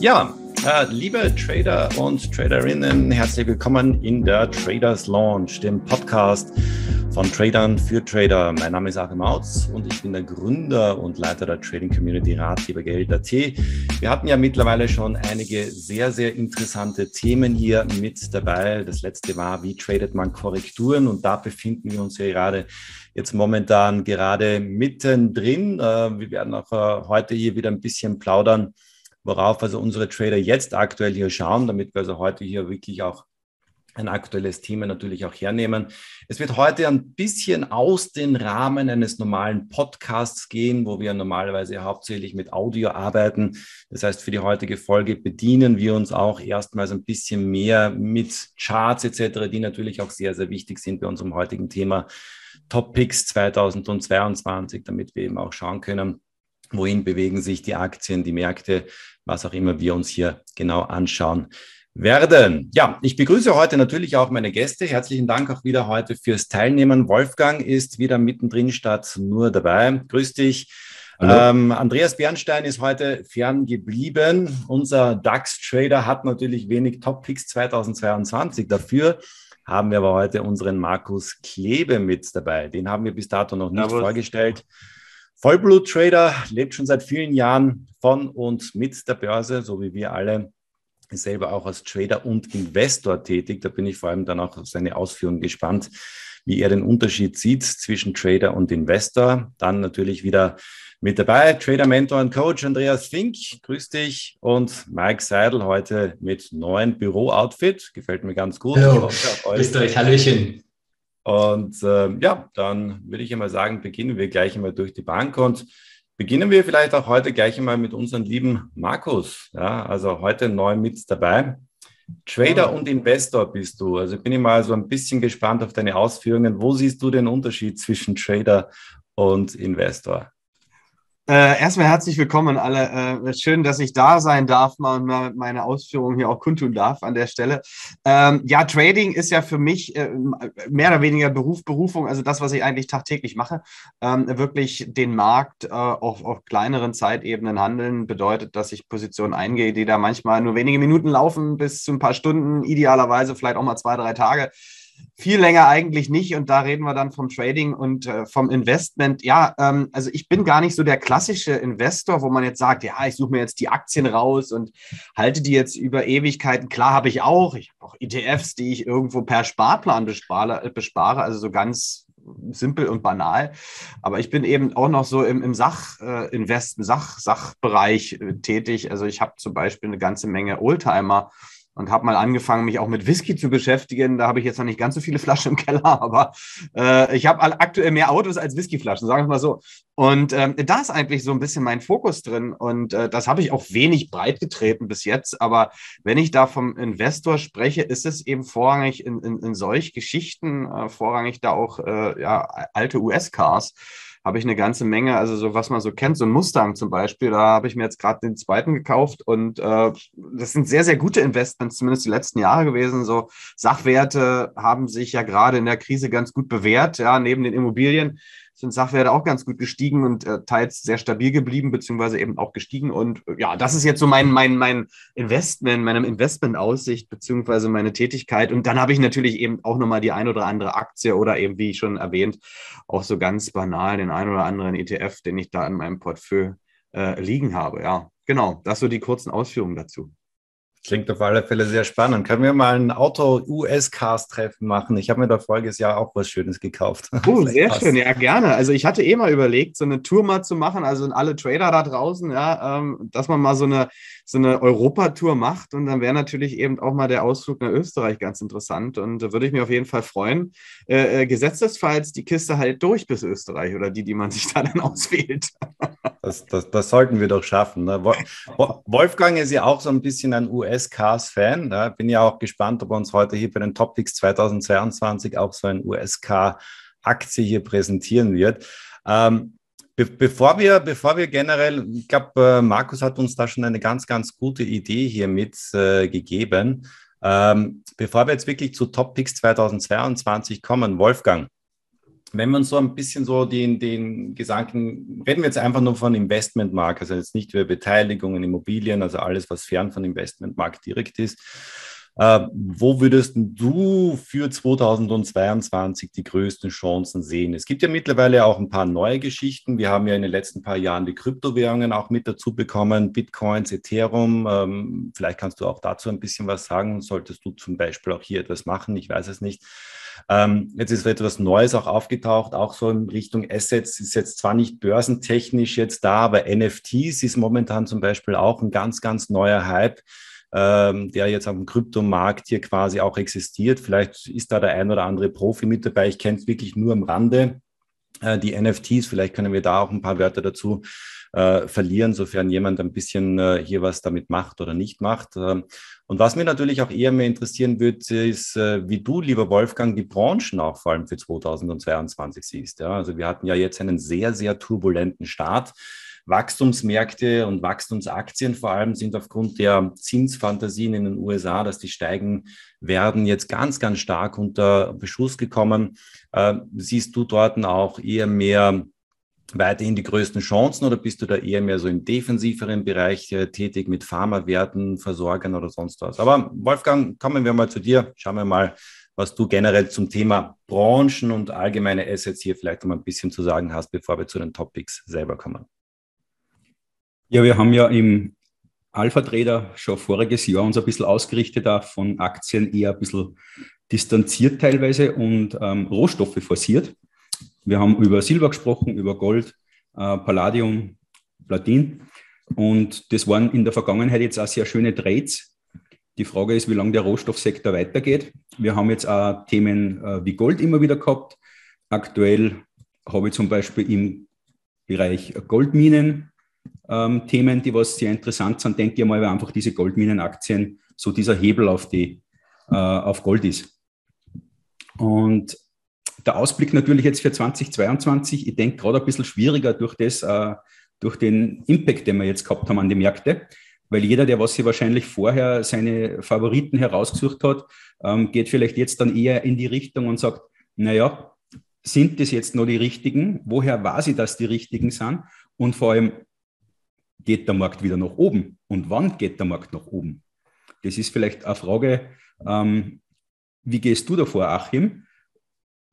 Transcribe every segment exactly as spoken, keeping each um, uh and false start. Ja, äh, liebe Trader und Traderinnen, herzlich willkommen in der Traders Lounge, dem Podcast von Tradern für Trader. Mein Name ist Achim Mautz und ich bin der Gründer und Leiter der Trading Community Ratgeber Geld.at. Wir hatten ja mittlerweile schon einige sehr, sehr interessante Themen hier mit dabei. Das letzte war, wie tradet man Korrekturen? Und da befinden wir uns ja gerade jetzt momentan gerade mittendrin. Wir werden auch heute hier wieder ein bisschen plaudern, worauf also unsere Trader jetzt aktuell hier schauen, damit wir also heute hier wirklich auch ein aktuelles Thema natürlich auch hernehmen. Es wird heute ein bisschen aus den Rahmen eines normalen Podcasts gehen, wo wir normalerweise hauptsächlich mit Audio arbeiten. Das heißt, für die heutige Folge bedienen wir uns auch erstmals ein bisschen mehr mit Charts et cetera, die natürlich auch sehr, sehr wichtig sind bei unserem heutigen Thema Top Picks zweitausendzweiundzwanzig, damit wir eben auch schauen können, wohin bewegen sich die Aktien, die Märkte, was auch immer wir uns hier genau anschauen werden. Ja, ich begrüße heute natürlich auch meine Gäste. Herzlichen Dank auch wieder heute fürs Teilnehmen. Wolfgang ist wieder mittendrin statt nur dabei. Grüß dich. Ähm, Andreas Bernstein ist heute fern geblieben. Unser DAX-Trader hat natürlich wenig Top-Picks zweitausendzweiundzwanzig. Dafür haben wir aber heute unseren Markus Klebe mit dabei. Den haben wir bis dato noch nicht Jawohl. vorgestellt. Vollblut-Trader, lebt schon seit vielen Jahren von und mit der Börse, so wie wir alle. Ist selber auch als Trader und Investor tätig. Da bin ich vor allem dann auch auf seine Ausführungen gespannt, wie er den Unterschied sieht zwischen Trader und Investor. Dann natürlich wieder mit dabei Trader, Mentor und Coach Andreas Fink. Grüß dich. Und Mike Seidel heute mit neuen Büro-Outfit. Gefällt mir ganz gut. Hallo. Grüßt euch. Hallöchen. Und äh, ja, dann würde ich einmal sagen, beginnen wir gleich einmal durch die Bank und beginnen wir vielleicht auch heute gleich einmal mit unserem lieben Markus. Ja, also heute neu mit dabei. Trader und Investor bist du. Also bin ich mal so ein bisschen gespannt auf deine Ausführungen. Wo siehst du den Unterschied zwischen Trader und Investor? Äh, erstmal herzlich willkommen alle. Äh, schön, dass ich da sein darf mal und mal meine Ausführungen hier auch kundtun darf an der Stelle. Ähm, ja, Trading ist ja für mich äh, mehr oder weniger Beruf, Berufung, also das, was ich eigentlich tagtäglich mache. Ähm, wirklich den Markt äh, auf, auf kleineren Zeitebenen handeln bedeutet, dass ich Positionen eingehe, die da manchmal nur wenige Minuten laufen bis zu ein paar Stunden, idealerweise vielleicht auch mal zwei, drei Tage. Viel länger eigentlich nicht, und da reden wir dann vom Trading und äh, vom Investment. Ja, ähm, also ich bin gar nicht so der klassische Investor, wo man jetzt sagt, ja, ich suche mir jetzt die Aktien raus und halte die jetzt über Ewigkeiten. Klar habe ich auch, ich habe auch E T Fs, die ich irgendwo per Sparplan bespare, bespare also so ganz simpel und banal, aber ich bin eben auch noch so im, im Sachinvesten, äh, Sach, Sachbereich äh, tätig. Also ich habe zum Beispiel eine ganze Menge Oldtimer und habe mal angefangen, mich auch mit Whisky zu beschäftigen. Da habe ich jetzt noch nicht ganz so viele Flaschen im Keller, aber äh, ich habe aktuell mehr Autos als Whiskyflaschen, sagen wir mal so. Und ähm, da ist eigentlich so ein bisschen mein Fokus drin. Und äh, das habe ich auch wenig breit getreten bis jetzt. Aber wenn ich da vom Investor spreche, ist es eben vorrangig in, in, in solch Geschichten, äh, vorrangig da auch äh, ja, alte U S-Cars. Habe ich eine ganze Menge, also so was man so kennt, so ein Mustang zum Beispiel, da habe ich mir jetzt gerade den zweiten gekauft, und äh, das sind sehr, sehr gute Investments, zumindest die letzten Jahre gewesen. So Sachwerte haben sich ja gerade in der Krise ganz gut bewährt, ja, neben den Immobilien sind Sachwerte auch ganz gut gestiegen und äh, teils sehr stabil geblieben, beziehungsweise eben auch gestiegen. Und äh, ja, das ist jetzt so mein, mein, mein Investment, meine Investmentaussicht, beziehungsweise meine Tätigkeit. Und dann habe ich natürlich eben auch nochmal die ein oder andere Aktie oder eben, wie schon erwähnt, auch so ganz banal den ein oder anderen E T F, den ich da in meinem Portfolio äh, liegen habe. Ja, genau, das so die kurzen Ausführungen dazu. Klingt auf alle Fälle sehr spannend. Können wir mal ein Auto-U S-Cars-Treffen machen? Ich habe mir da voriges Jahr auch was Schönes gekauft. Oh, sehr passt. Schön, ja, gerne. Also ich hatte eh mal überlegt, so eine Tour mal zu machen, also an alle Trader da draußen, ja, ähm, dass man mal so eine, so eine Europatour macht, und dann wäre natürlich eben auch mal der Ausflug nach Österreich ganz interessant, und da würde ich mich auf jeden Fall freuen. Äh, gesetzesfalls die Kiste halt durch bis Österreich oder die, die man sich da dann auswählt. Das, das, das sollten wir doch schaffen. Ne? Wolfgang ist ja auch so ein bisschen ein U S-Cars-Fan. Ne? Bin ja auch gespannt, ob er uns heute hier bei den Top Picks zweitausendzweiundzwanzig auch so eine U S-Car-Aktie hier präsentieren wird. Ähm, be bevor, wir, bevor wir generell, ich glaube, äh, Markus hat uns da schon eine ganz, ganz gute Idee hier mit äh, gegeben. Ähm, bevor wir jetzt wirklich zu Top Picks zweitausendzweiundzwanzig kommen, Wolfgang, Wenn wir uns so ein bisschen so den, den Gedanken, reden wir jetzt einfach nur von Investmentmarkt, also jetzt nicht über Beteiligungen, Immobilien, also alles, was fern von Investmentmarkt direkt ist. Äh, wo würdest du für zweitausendzweiundzwanzig die größten Chancen sehen? Es gibt ja mittlerweile auch ein paar neue Geschichten. Wir haben ja in den letzten paar Jahren die Kryptowährungen auch mit dazu bekommen, Bitcoins, Ethereum. Ähm, vielleicht kannst du auch dazu ein bisschen was sagen. Solltest du zum Beispiel auch hier etwas machen? Ich weiß es nicht. Ähm, jetzt ist etwas Neues auch aufgetaucht, auch so in Richtung Assets, ist jetzt zwar nicht börsentechnisch jetzt da, aber N F Ts ist momentan zum Beispiel auch ein ganz, ganz neuer Hype, ähm, der jetzt am Kryptomarkt hier quasi auch existiert. Vielleicht ist da der ein oder andere Profi mit dabei, ich kenne es wirklich nur am Rande, äh, die N F Ts, vielleicht können wir da auch ein paar Wörter dazu Äh, verlieren, sofern jemand ein bisschen äh, hier was damit macht oder nicht macht. Ähm, und was mir natürlich auch eher mehr interessieren wird, ist, äh, wie du, lieber Wolfgang, die Branchen auch vor allem für zweitausendzweiundzwanzig siehst. Ja? Also wir hatten ja jetzt einen sehr, sehr turbulenten Start. Wachstumsmärkte und Wachstumsaktien vor allem sind aufgrund der Zinsfantasien in den U S A, dass die steigen werden, jetzt ganz, ganz stark unter Beschuss gekommen. Äh, siehst du dort auch eher mehr weiterhin die größten Chancen oder bist du da eher mehr so im defensiveren Bereich äh, tätig mit Pharmawerten, Versorgern oder sonst was? Aber Wolfgang, kommen wir mal zu dir. Schauen wir mal, was du generell zum Thema Branchen und allgemeine Assets hier vielleicht noch mal ein bisschen zu sagen hast, bevor wir zu den Topics selber kommen. Ja, wir haben ja im Alpha Trader schon voriges Jahr uns ein bisschen ausgerichtet, auch von Aktien eher ein bisschen distanziert teilweise und ähm, Rohstoffe forciert. Wir haben über Silber gesprochen, über Gold, äh, Palladium, Platin und das waren in der Vergangenheit jetzt auch sehr schöne Trades. Die Frage ist, wie lange der Rohstoffsektor weitergeht. Wir haben jetzt auch Themen äh, wie Gold immer wieder gehabt. Aktuell habe ich zum Beispiel im Bereich Goldminen ähm, Themen, die was sehr interessant sind, denke ich mal, weil einfach diese Goldminenaktien so dieser Hebel auf, die, äh, auf Gold ist. Und der Ausblick natürlich jetzt für zweitausendzweiundzwanzig, ich denke gerade ein bisschen schwieriger durch, das, äh, durch den Impact, den wir jetzt gehabt haben an die Märkte, weil jeder, der was sich wahrscheinlich vorher seine Favoriten herausgesucht hat, ähm, geht vielleicht jetzt dann eher in die Richtung und sagt, naja, sind das jetzt noch die richtigen? Woher weiß ich, dass die richtigen sind? Und vor allem, geht der Markt wieder nach oben? Und wann geht der Markt nach oben? Das ist vielleicht eine Frage, ähm, wie gehst du davor, Achim?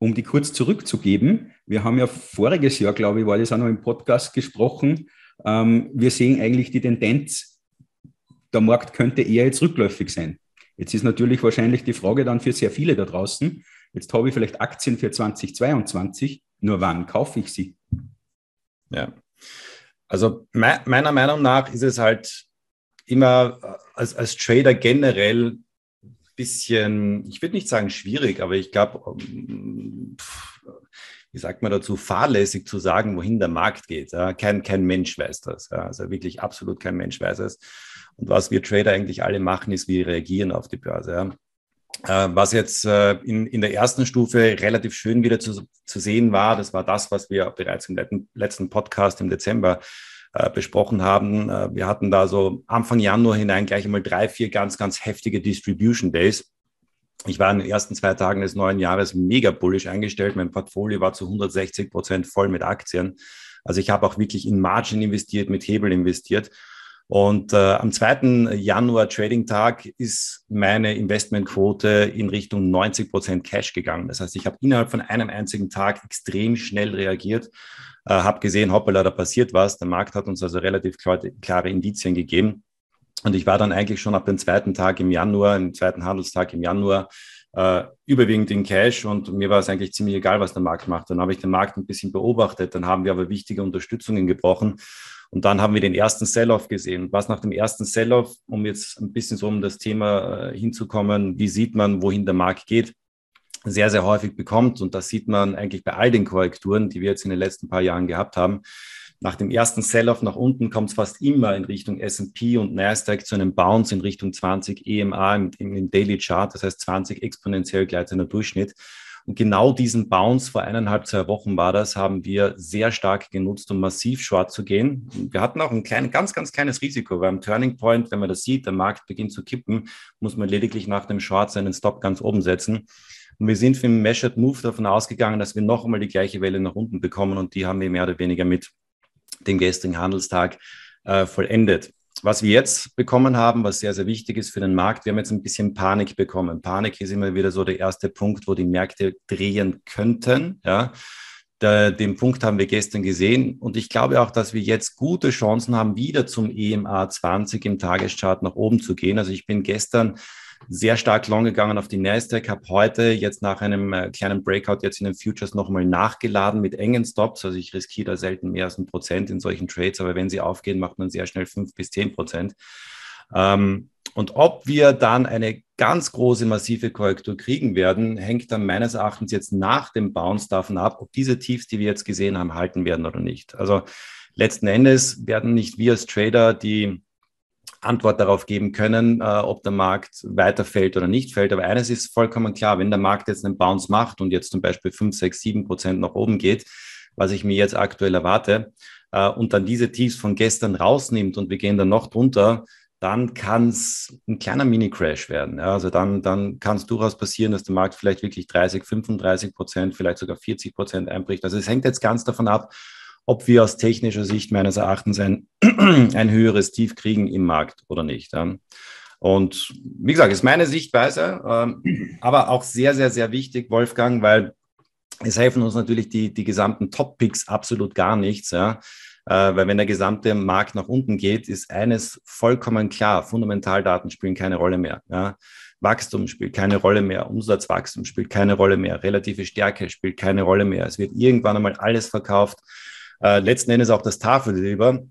Um die kurz zurückzugeben, wir haben ja voriges Jahr, glaube ich, war das auch noch im Podcast gesprochen, ähm, wir sehen eigentlich die Tendenz, der Markt könnte eher jetzt rückläufig sein. Jetzt ist natürlich wahrscheinlich die Frage dann für sehr viele da draußen, jetzt habe ich vielleicht Aktien für zweitausendzweiundzwanzig, nur wann kaufe ich sie? Ja, also me- meiner Meinung nach ist es halt immer als, als Trader generell bisschen, ich würde nicht sagen schwierig, aber ich glaube, wie sagt man dazu, fahrlässig zu sagen, wohin der Markt geht. Kein, kein Mensch weiß das. Also wirklich absolut kein Mensch weiß es. Und was wir Trader eigentlich alle machen, ist, wir reagieren auf die Börse. Was jetzt in, in der ersten Stufe relativ schön wieder zu, zu sehen war, das war das, was wir bereits im letzten Podcast im Dezember besprochen haben. Wir hatten da so Anfang Januar hinein gleich einmal drei, vier ganz, ganz heftige Distribution Days. Ich war in den ersten zwei Tagen des neuen Jahres mega bullish eingestellt. Mein Portfolio war zu hundertsechzig Prozent voll mit Aktien. Also ich habe auch wirklich in Margin investiert, mit Hebel investiert. Und äh, am zweiten Januar Trading-Tag ist meine Investmentquote in Richtung neunzig Prozent Cash gegangen. Das heißt, ich habe innerhalb von einem einzigen Tag extrem schnell reagiert, äh, habe gesehen, hoppala, da passiert was. Der Markt hat uns also relativ klar, klare Indizien gegeben. Und ich war dann eigentlich schon ab dem zweiten Tag im Januar, im zweiten Handelstag im Januar, äh, überwiegend in Cash. Und mir war es eigentlich ziemlich egal, was der Markt macht. Dann habe ich den Markt ein bisschen beobachtet. Dann haben wir aber wichtige Unterstützungen gebrochen. Und dann haben wir den ersten Sell-Off gesehen. Was nach dem ersten Sell-Off, um jetzt ein bisschen so um das Thema hinzukommen, wie sieht man, wohin der Markt geht, sehr, sehr häufig bekommt. Und das sieht man eigentlich bei all den Korrekturen, die wir jetzt in den letzten paar Jahren gehabt haben. Nach dem ersten Sell-Off nach unten kommt es fast immer in Richtung S and P und Nasdaq zu einem Bounce in Richtung zwanzig E M A im, im Daily Chart. Das heißt zwanzig exponentiell gleitender Durchschnitt. Und genau diesen Bounce vor eineinhalb, zwei Wochen war das, haben wir sehr stark genutzt, um massiv short zu gehen. Wir hatten auch ein klein, ganz, ganz kleines Risiko, weil am Turning Point, wenn man das sieht, der Markt beginnt zu kippen, muss man lediglich nach dem Short seinen Stop ganz oben setzen. Und wir sind für den Measured Move davon ausgegangen, dass wir noch einmal die gleiche Welle nach unten bekommen, und die haben wir mehr oder weniger mit dem gestrigen Handelstag äh, vollendet. Was wir jetzt bekommen haben, was sehr, sehr wichtig ist für den Markt, wir haben jetzt ein bisschen Panik bekommen. Panik ist immer wieder so der erste Punkt, wo die Märkte drehen könnten, ja. Den Punkt haben wir gestern gesehen, und ich glaube auch, dass wir jetzt gute Chancen haben, wieder zum E M A zwanzig im Tageschart nach oben zu gehen. Also ich bin gestern sehr stark long gegangen auf die Nasdaq, habe heute jetzt nach einem kleinen Breakout jetzt in den Futures nochmal nachgeladen mit engen Stops. Also ich riskiere da selten mehr als ein Prozent in solchen Trades, aber wenn sie aufgehen, macht man sehr schnell fünf bis zehn Prozent. Ähm, Und ob wir dann eine ganz große, massive Korrektur kriegen werden, hängt dann meines Erachtens jetzt nach dem Bounce davon ab, ob diese Tiefs, die wir jetzt gesehen haben, halten werden oder nicht. Also letzten Endes werden nicht wir als Trader die Antwort darauf geben können, äh, ob der Markt weiterfällt oder nicht fällt. Aber eines ist vollkommen klar, wenn der Markt jetzt einen Bounce macht und jetzt zum Beispiel fünf, sechs, sieben Prozent nach oben geht, was ich mir jetzt aktuell erwarte, äh, und dann diese Tiefs von gestern rausnimmt und wir gehen dann noch drunter, dann kann es ein kleiner Mini-Crash werden. Ja, also dann, dann kann es durchaus passieren, dass der Markt vielleicht wirklich dreißig, fünfunddreißig Prozent, vielleicht sogar vierzig Prozent einbricht. Also es hängt jetzt ganz davon ab, ob wir aus technischer Sicht meines Erachtens ein, ein höheres Tief kriegen im Markt oder nicht. Ja. Und wie gesagt, ist meine Sichtweise, ähm, aber auch sehr, sehr, sehr wichtig, Wolfgang, weil es helfen uns natürlich die, die gesamten Top-Picks absolut gar nichts, ja. Weil wenn der gesamte Markt nach unten geht, ist eines vollkommen klar, Fundamentaldaten spielen keine Rolle mehr. Ja. Wachstum spielt keine Rolle mehr, Umsatzwachstum spielt keine Rolle mehr, relative Stärke spielt keine Rolle mehr. Es wird irgendwann einmal alles verkauft. Äh, letzten Endes auch das Tafelsilber.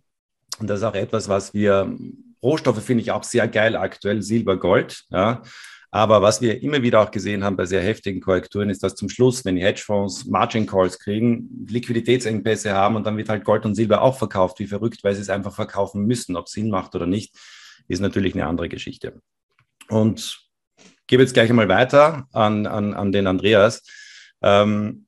Und das ist auch etwas, was wir, Rohstoffe finde ich auch sehr geil aktuell, Silber, Gold, ja. Aber was wir immer wieder auch gesehen haben bei sehr heftigen Korrekturen, ist, dass zum Schluss, wenn die Hedgefonds Margin Calls kriegen, Liquiditätsengpässe haben, und dann wird halt Gold und Silber auch verkauft, wie verrückt, weil sie es einfach verkaufen müssen. Ob es Sinn macht oder nicht, ist natürlich eine andere Geschichte. Und gebe jetzt gleich einmal weiter an, an, an den Andreas. Ähm,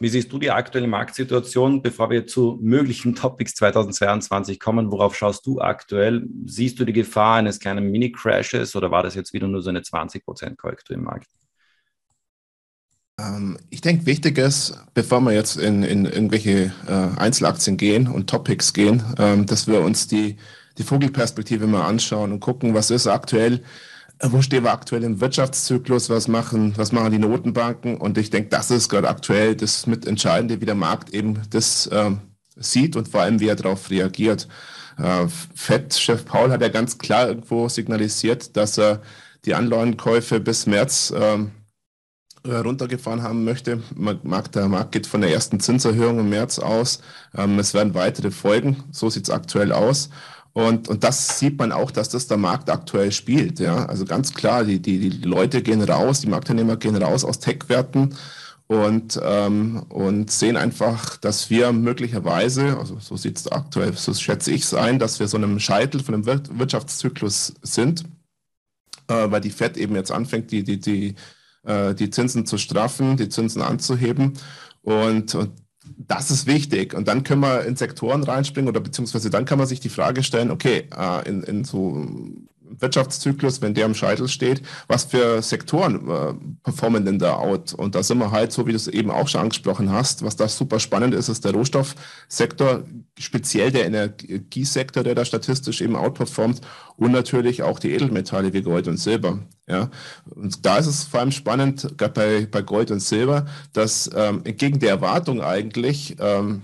wie siehst du die aktuelle Marktsituation, bevor wir zu möglichen Topics zweitausendzweiundzwanzig kommen? Worauf schaust du aktuell? Siehst du die Gefahr eines kleinen Mini-Crashes, oder war das jetzt wieder nur so eine zwanzig Prozent Korrektur im Markt? Ähm, ich denke, wichtig ist, bevor wir jetzt in, in irgendwelche äh, Einzelaktien gehen und Topics gehen, ähm, dass wir uns die, die Vogelperspektive mal anschauen und gucken, was ist aktuell, wo stehen wir aktuell im Wirtschaftszyklus, was machen, was machen die Notenbanken, und ich denke, das ist gerade aktuell das Mitentscheidende, wie der Markt eben das äh, sieht und vor allem, wie er darauf reagiert. Äh, Fed-Chef Paul hat ja ganz klar irgendwo signalisiert, dass er die Anleihenkäufe bis März äh, runtergefahren haben möchte. Der Markt geht von der ersten Zinserhöhung im März aus. Ähm, es werden weitere folgen, so sieht es aktuell aus. Und, und das sieht man auch, dass das der Markt aktuell spielt. Ja? Also ganz klar, die, die, die Leute gehen raus, die Marktteilnehmer gehen raus aus Tech-Werten und, ähm, und sehen einfach, dass wir möglicherweise, also so sieht es aktuell, so schätze ich es ein, dass wir so einem Scheitel von einem Wir- Wirtschaftszyklus sind, äh, weil die Fed eben jetzt anfängt, die, die, die, äh, die Zinsen zu straffen, die Zinsen anzuheben, und, und das ist wichtig, und dann können wir in Sektoren reinspringen, oder beziehungsweise dann kann man sich die Frage stellen, okay, in, in so Wirtschaftszyklus, wenn der im Scheitel steht, was für Sektoren äh, performen denn da out? Und da sind wir halt, so wie du es eben auch schon angesprochen hast, was da super spannend ist, ist der Rohstoffsektor, speziell der Energiesektor, der da statistisch eben outperformt, und natürlich auch die Edelmetalle wie Gold und Silber. Ja? Und da ist es vor allem spannend, gerade bei, bei Gold und Silber, dass ähm, entgegen der Erwartung eigentlich, ähm,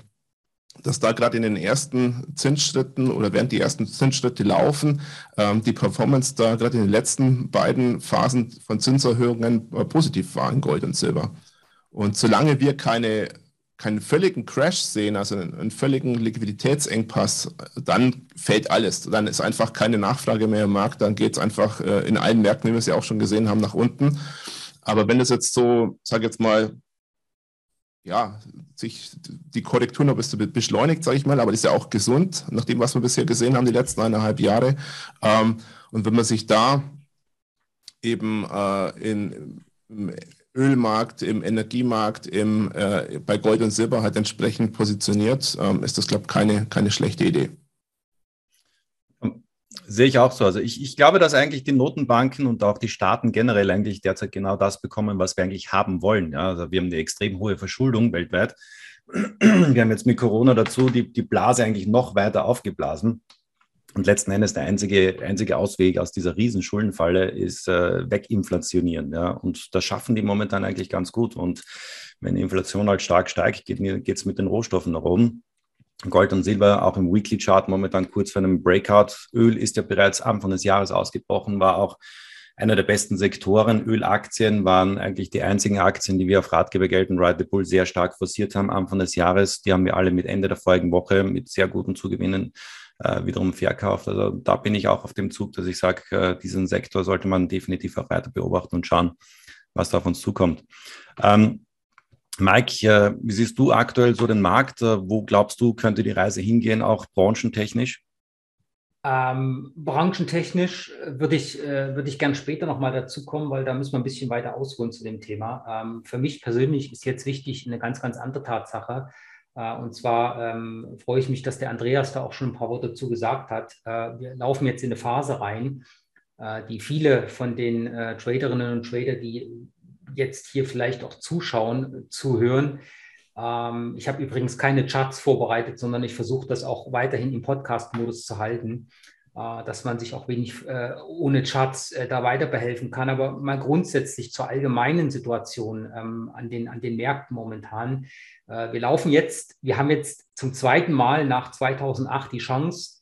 dass da gerade in den ersten Zinsschritten oder während die ersten Zinsschritte laufen, ähm, die Performance da gerade in den letzten beiden Phasen von Zinserhöhungen äh, positiv war in Gold und Silber. Und solange wir keine, keinen völligen Crash sehen, also einen, einen völligen Liquiditätsengpass, dann fällt alles. Dann ist einfach keine Nachfrage mehr im Markt, dann geht es einfach äh, in allen Märkten, wie wir es ja auch schon gesehen haben, nach unten. Aber wenn das jetzt so, sage jetzt mal, ja, sich die Korrektur noch ein bisschen beschleunigt, sage ich mal, aber das ist ja auch gesund, nach dem, was wir bisher gesehen haben, die letzten eineinhalb Jahre. Ähm, und wenn man sich da eben äh, in, im Ölmarkt, im Energiemarkt, im, äh, bei Gold und Silber halt entsprechend positioniert, ähm, ist das, glaube ich, keine, keine schlechte Idee. Sehe ich auch so. Also ich, ich glaube, dass eigentlich die Notenbanken und auch die Staaten generell eigentlich derzeit genau das bekommen, was wir eigentlich haben wollen. Ja, also wir haben eine extrem hohe Verschuldung weltweit. Wir haben jetzt mit Corona dazu die, die Blase eigentlich noch weiter aufgeblasen. Und letzten Endes der einzige, einzige Ausweg aus dieser Riesenschuldenfalle ist äh, weginflationieren. Ja? Und das schaffen die momentan eigentlich ganz gut. Und wenn die Inflation halt stark steigt, geht es mit den Rohstoffen nach oben. Gold und Silber auch im Weekly Chart momentan kurz vor einem Breakout. Öl ist ja bereits Anfang des Jahres ausgebrochen, war auch einer der besten Sektoren. Ölaktien waren eigentlich die einzigen Aktien, die wir auf Ratgeber Geld und Ride the Bull sehr stark forciert haben Anfang des Jahres. Die haben wir alle mit Ende der vorigen Woche mit sehr guten Zugewinnen äh, wiederum verkauft. Also da bin ich auch auf dem Zug, dass ich sage, äh, diesen Sektor sollte man definitiv auch weiter beobachten und schauen, was da auf uns zukommt. Ähm, Mike, wie siehst du aktuell so den Markt? Wo glaubst du, könnte die Reise hingehen, auch branchentechnisch? Ähm, branchentechnisch würde ich, würde ich gern später nochmal dazu kommen, weil da müssen wir ein bisschen weiter ausholen zu dem Thema. Ähm, für mich persönlich ist jetzt wichtig eine ganz, ganz andere Tatsache. Äh, und zwar ähm, freue ich mich, dass der Andreas da auch schon ein paar Worte dazu gesagt hat. Äh, wir laufen jetzt in eine Phase rein, äh, die viele von den äh, Traderinnen und Trader, die jetzt hier vielleicht auch zuschauen, zuhören. Ähm, ich habe übrigens keine Charts vorbereitet, sondern ich versuche das auch weiterhin im Podcast-Modus zu halten, äh, dass man sich auch wenig äh, ohne Charts äh, da weiter behelfen kann. Aber mal grundsätzlich zur allgemeinen Situation ähm, an den, an den Märkten momentan. Äh, wir laufen jetzt, wir haben jetzt zum zweiten Mal nach zweitausendacht die Chance,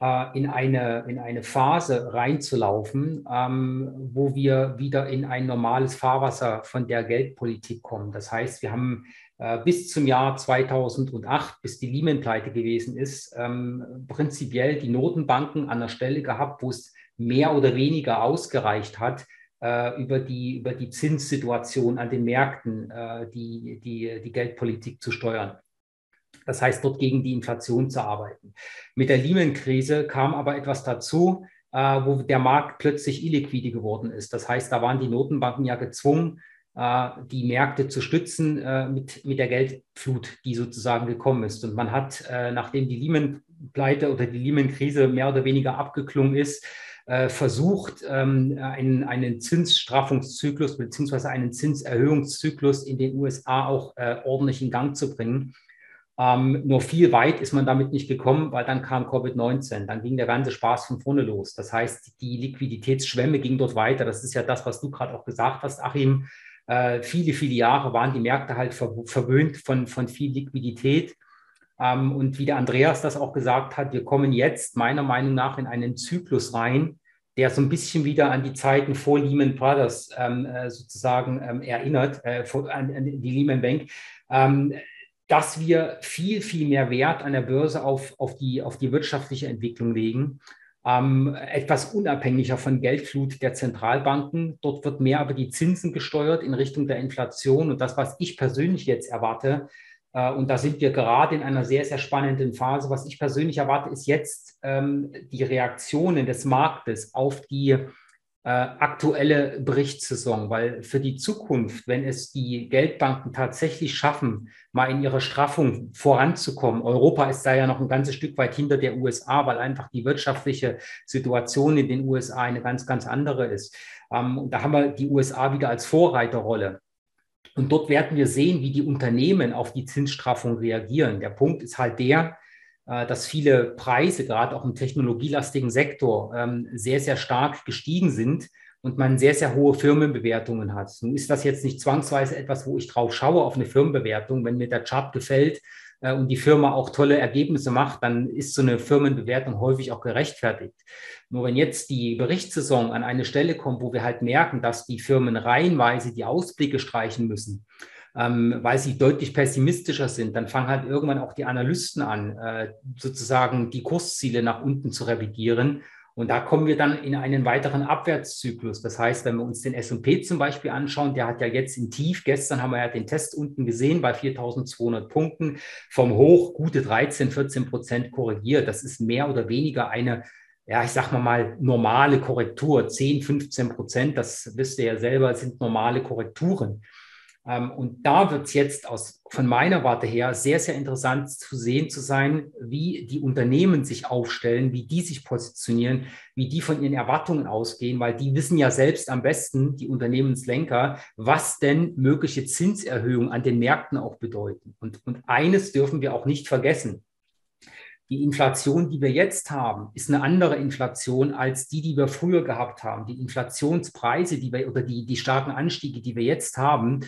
in eine, in eine Phase reinzulaufen, ähm, wo wir wieder in ein normales Fahrwasser von der Geldpolitik kommen. Das heißt, wir haben äh, bis zum Jahr zweitausendacht, bis die Lehman-Pleite gewesen ist, ähm, prinzipiell die Notenbanken an der Stelle gehabt, wo es mehr oder weniger ausgereicht hat, äh, über die, über die Zinssituation an den Märkten äh, die, die, die Geldpolitik zu steuern. Das heißt, dort gegen die Inflation zu arbeiten. Mit der Lehman-Krise kam aber etwas dazu, äh, wo der Markt plötzlich illiquide geworden ist. Das heißt, da waren die Notenbanken ja gezwungen, äh, die Märkte zu stützen äh, mit, mit der Geldflut, die sozusagen gekommen ist. Und man hat, äh, nachdem die Lehman-Pleite oder die Lehman-Krise mehr oder weniger abgeklungen ist, äh, versucht, ähm, einen, einen Zinsstraffungszyklus beziehungsweise einen Zinserhöhungszyklus in den U S A auch äh, ordentlich in Gang zu bringen. Ähm, nur viel weit ist man damit nicht gekommen, weil dann kam Covid neunzehn, dann ging der ganze Spaß von vorne los. Das heißt, die Liquiditätsschwemme ging dort weiter. Das ist ja das, was du gerade auch gesagt hast, Achim. Äh, viele, viele Jahre waren die Märkte halt ver- verwöhnt von, von viel Liquidität. Ähm, und wie der Andreas das auch gesagt hat, wir kommen jetzt meiner Meinung nach in einen Zyklus rein, der so ein bisschen wieder an die Zeiten vor Lehman Brothers ähm, äh, sozusagen ähm, erinnert, äh, vor, an, an die Lehman Bank. Ähm, dass wir viel, viel mehr Wert an der Börse auf, auf, die, auf die wirtschaftliche Entwicklung legen, ähm, etwas unabhängiger von Geldflut der Zentralbanken. Dort wird mehr über die Zinsen gesteuert in Richtung der Inflation. Und das, was ich persönlich jetzt erwarte, äh, und da sind wir gerade in einer sehr, sehr spannenden Phase, was ich persönlich erwarte, ist jetzt ähm, die Reaktionen des Marktes auf die Äh, aktuelle Berichtssaison, weil für die Zukunft, wenn es die Geldbanken tatsächlich schaffen, mal in ihrer Straffung voranzukommen, Europa ist da ja noch ein ganzes Stück weit hinter der U S A, weil einfach die wirtschaftliche Situation in den U S A eine ganz, ganz andere ist. Ähm, und da haben wir die U S A wieder als Vorreiterrolle. Und dort werden wir sehen, wie die Unternehmen auf die Zinsstraffung reagieren. Der Punkt ist halt der, dass viele Preise, gerade auch im technologielastigen Sektor, sehr, sehr stark gestiegen sind und man sehr, sehr hohe Firmenbewertungen hat. Nun ist das jetzt nicht zwangsweise etwas, wo ich drauf schaue, auf eine Firmenbewertung. Wenn mir der Chart gefällt und die Firma auch tolle Ergebnisse macht, dann ist so eine Firmenbewertung häufig auch gerechtfertigt. Nur wenn jetzt die Berichtssaison an eine Stelle kommt, wo wir halt merken, dass die Firmen reihenweise die Ausblicke streichen müssen, weil sie deutlich pessimistischer sind, dann fangen halt irgendwann auch die Analysten an, sozusagen die Kursziele nach unten zu revidieren. Und da kommen wir dann in einen weiteren Abwärtszyklus. Das heißt, wenn wir uns den S und P zum Beispiel anschauen, der hat ja jetzt im Tief, gestern haben wir ja den Test unten gesehen bei viertausendzweihundert Punkten, vom Hoch gute dreizehn, vierzehn Prozent korrigiert. Das ist mehr oder weniger eine, ja, ich sag mal mal, normale Korrektur. zehn, fünfzehn Prozent, das wisst ihr ja selber, sind normale Korrekturen. Und da wird es jetzt aus, von meiner Warte her sehr, sehr interessant zu sehen zu sein, wie die Unternehmen sich aufstellen, wie die sich positionieren, wie die von ihren Erwartungen ausgehen, weil die wissen ja selbst am besten, die Unternehmenslenker, was denn mögliche Zinserhöhungen an den Märkten auch bedeuten. Und, und eines dürfen wir auch nicht vergessen. Die Inflation, die wir jetzt haben, ist eine andere Inflation als die, die wir früher gehabt haben. Die Inflationspreise, die wir oder die, die starken Anstiege, die wir jetzt haben,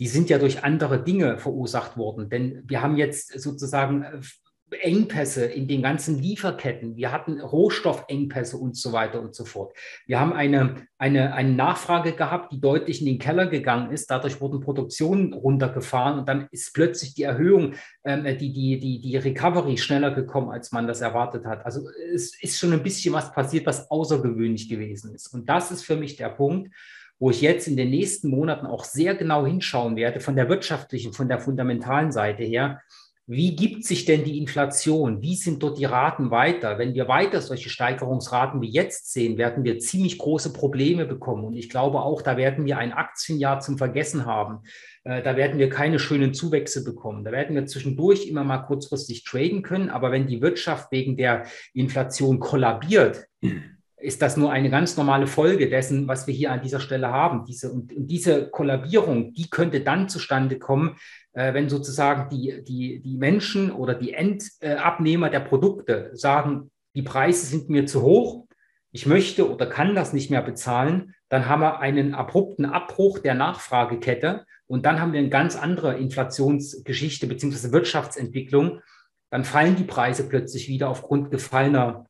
die sind ja durch andere Dinge verursacht worden. Denn wir haben jetzt sozusagen Engpässe in den ganzen Lieferketten. Wir hatten Rohstoffengpässe und so weiter und so fort. Wir haben eine, eine, eine Nachfrage gehabt, die deutlich in den Keller gegangen ist. Dadurch wurden Produktionen runtergefahren und dann ist plötzlich die Erhöhung, äh, die, die, die, die Recovery schneller gekommen, als man das erwartet hat. Also es ist schon ein bisschen was passiert, was außergewöhnlich gewesen ist. Und das ist für mich der Punkt, wo ich jetzt in den nächsten Monaten auch sehr genau hinschauen werde, von der wirtschaftlichen, von der fundamentalen Seite her. Wie gibt sich denn die Inflation? Wie sind dort die Raten weiter? Wenn wir weiter solche Steigerungsraten wie jetzt sehen, werden wir ziemlich große Probleme bekommen. Und ich glaube auch, da werden wir ein Aktienjahr zum Vergessen haben. Da werden wir keine schönen Zuwächse bekommen. Da werden wir zwischendurch immer mal kurzfristig traden können. Aber wenn die Wirtschaft wegen der Inflation kollabiert, ist das nur eine ganz normale Folge dessen, was wir hier an dieser Stelle haben. Diese, und diese Kollabierung, die könnte dann zustande kommen, äh, wenn sozusagen die, die, die Menschen oder die Endabnehmer äh, der Produkte sagen, die Preise sind mir zu hoch, ich möchte oder kann das nicht mehr bezahlen, dann haben wir einen abrupten Abbruch der Nachfragekette und dann haben wir eine ganz andere Inflationsgeschichte bzw. Wirtschaftsentwicklung. Dann fallen die Preise plötzlich wieder aufgrund gefallener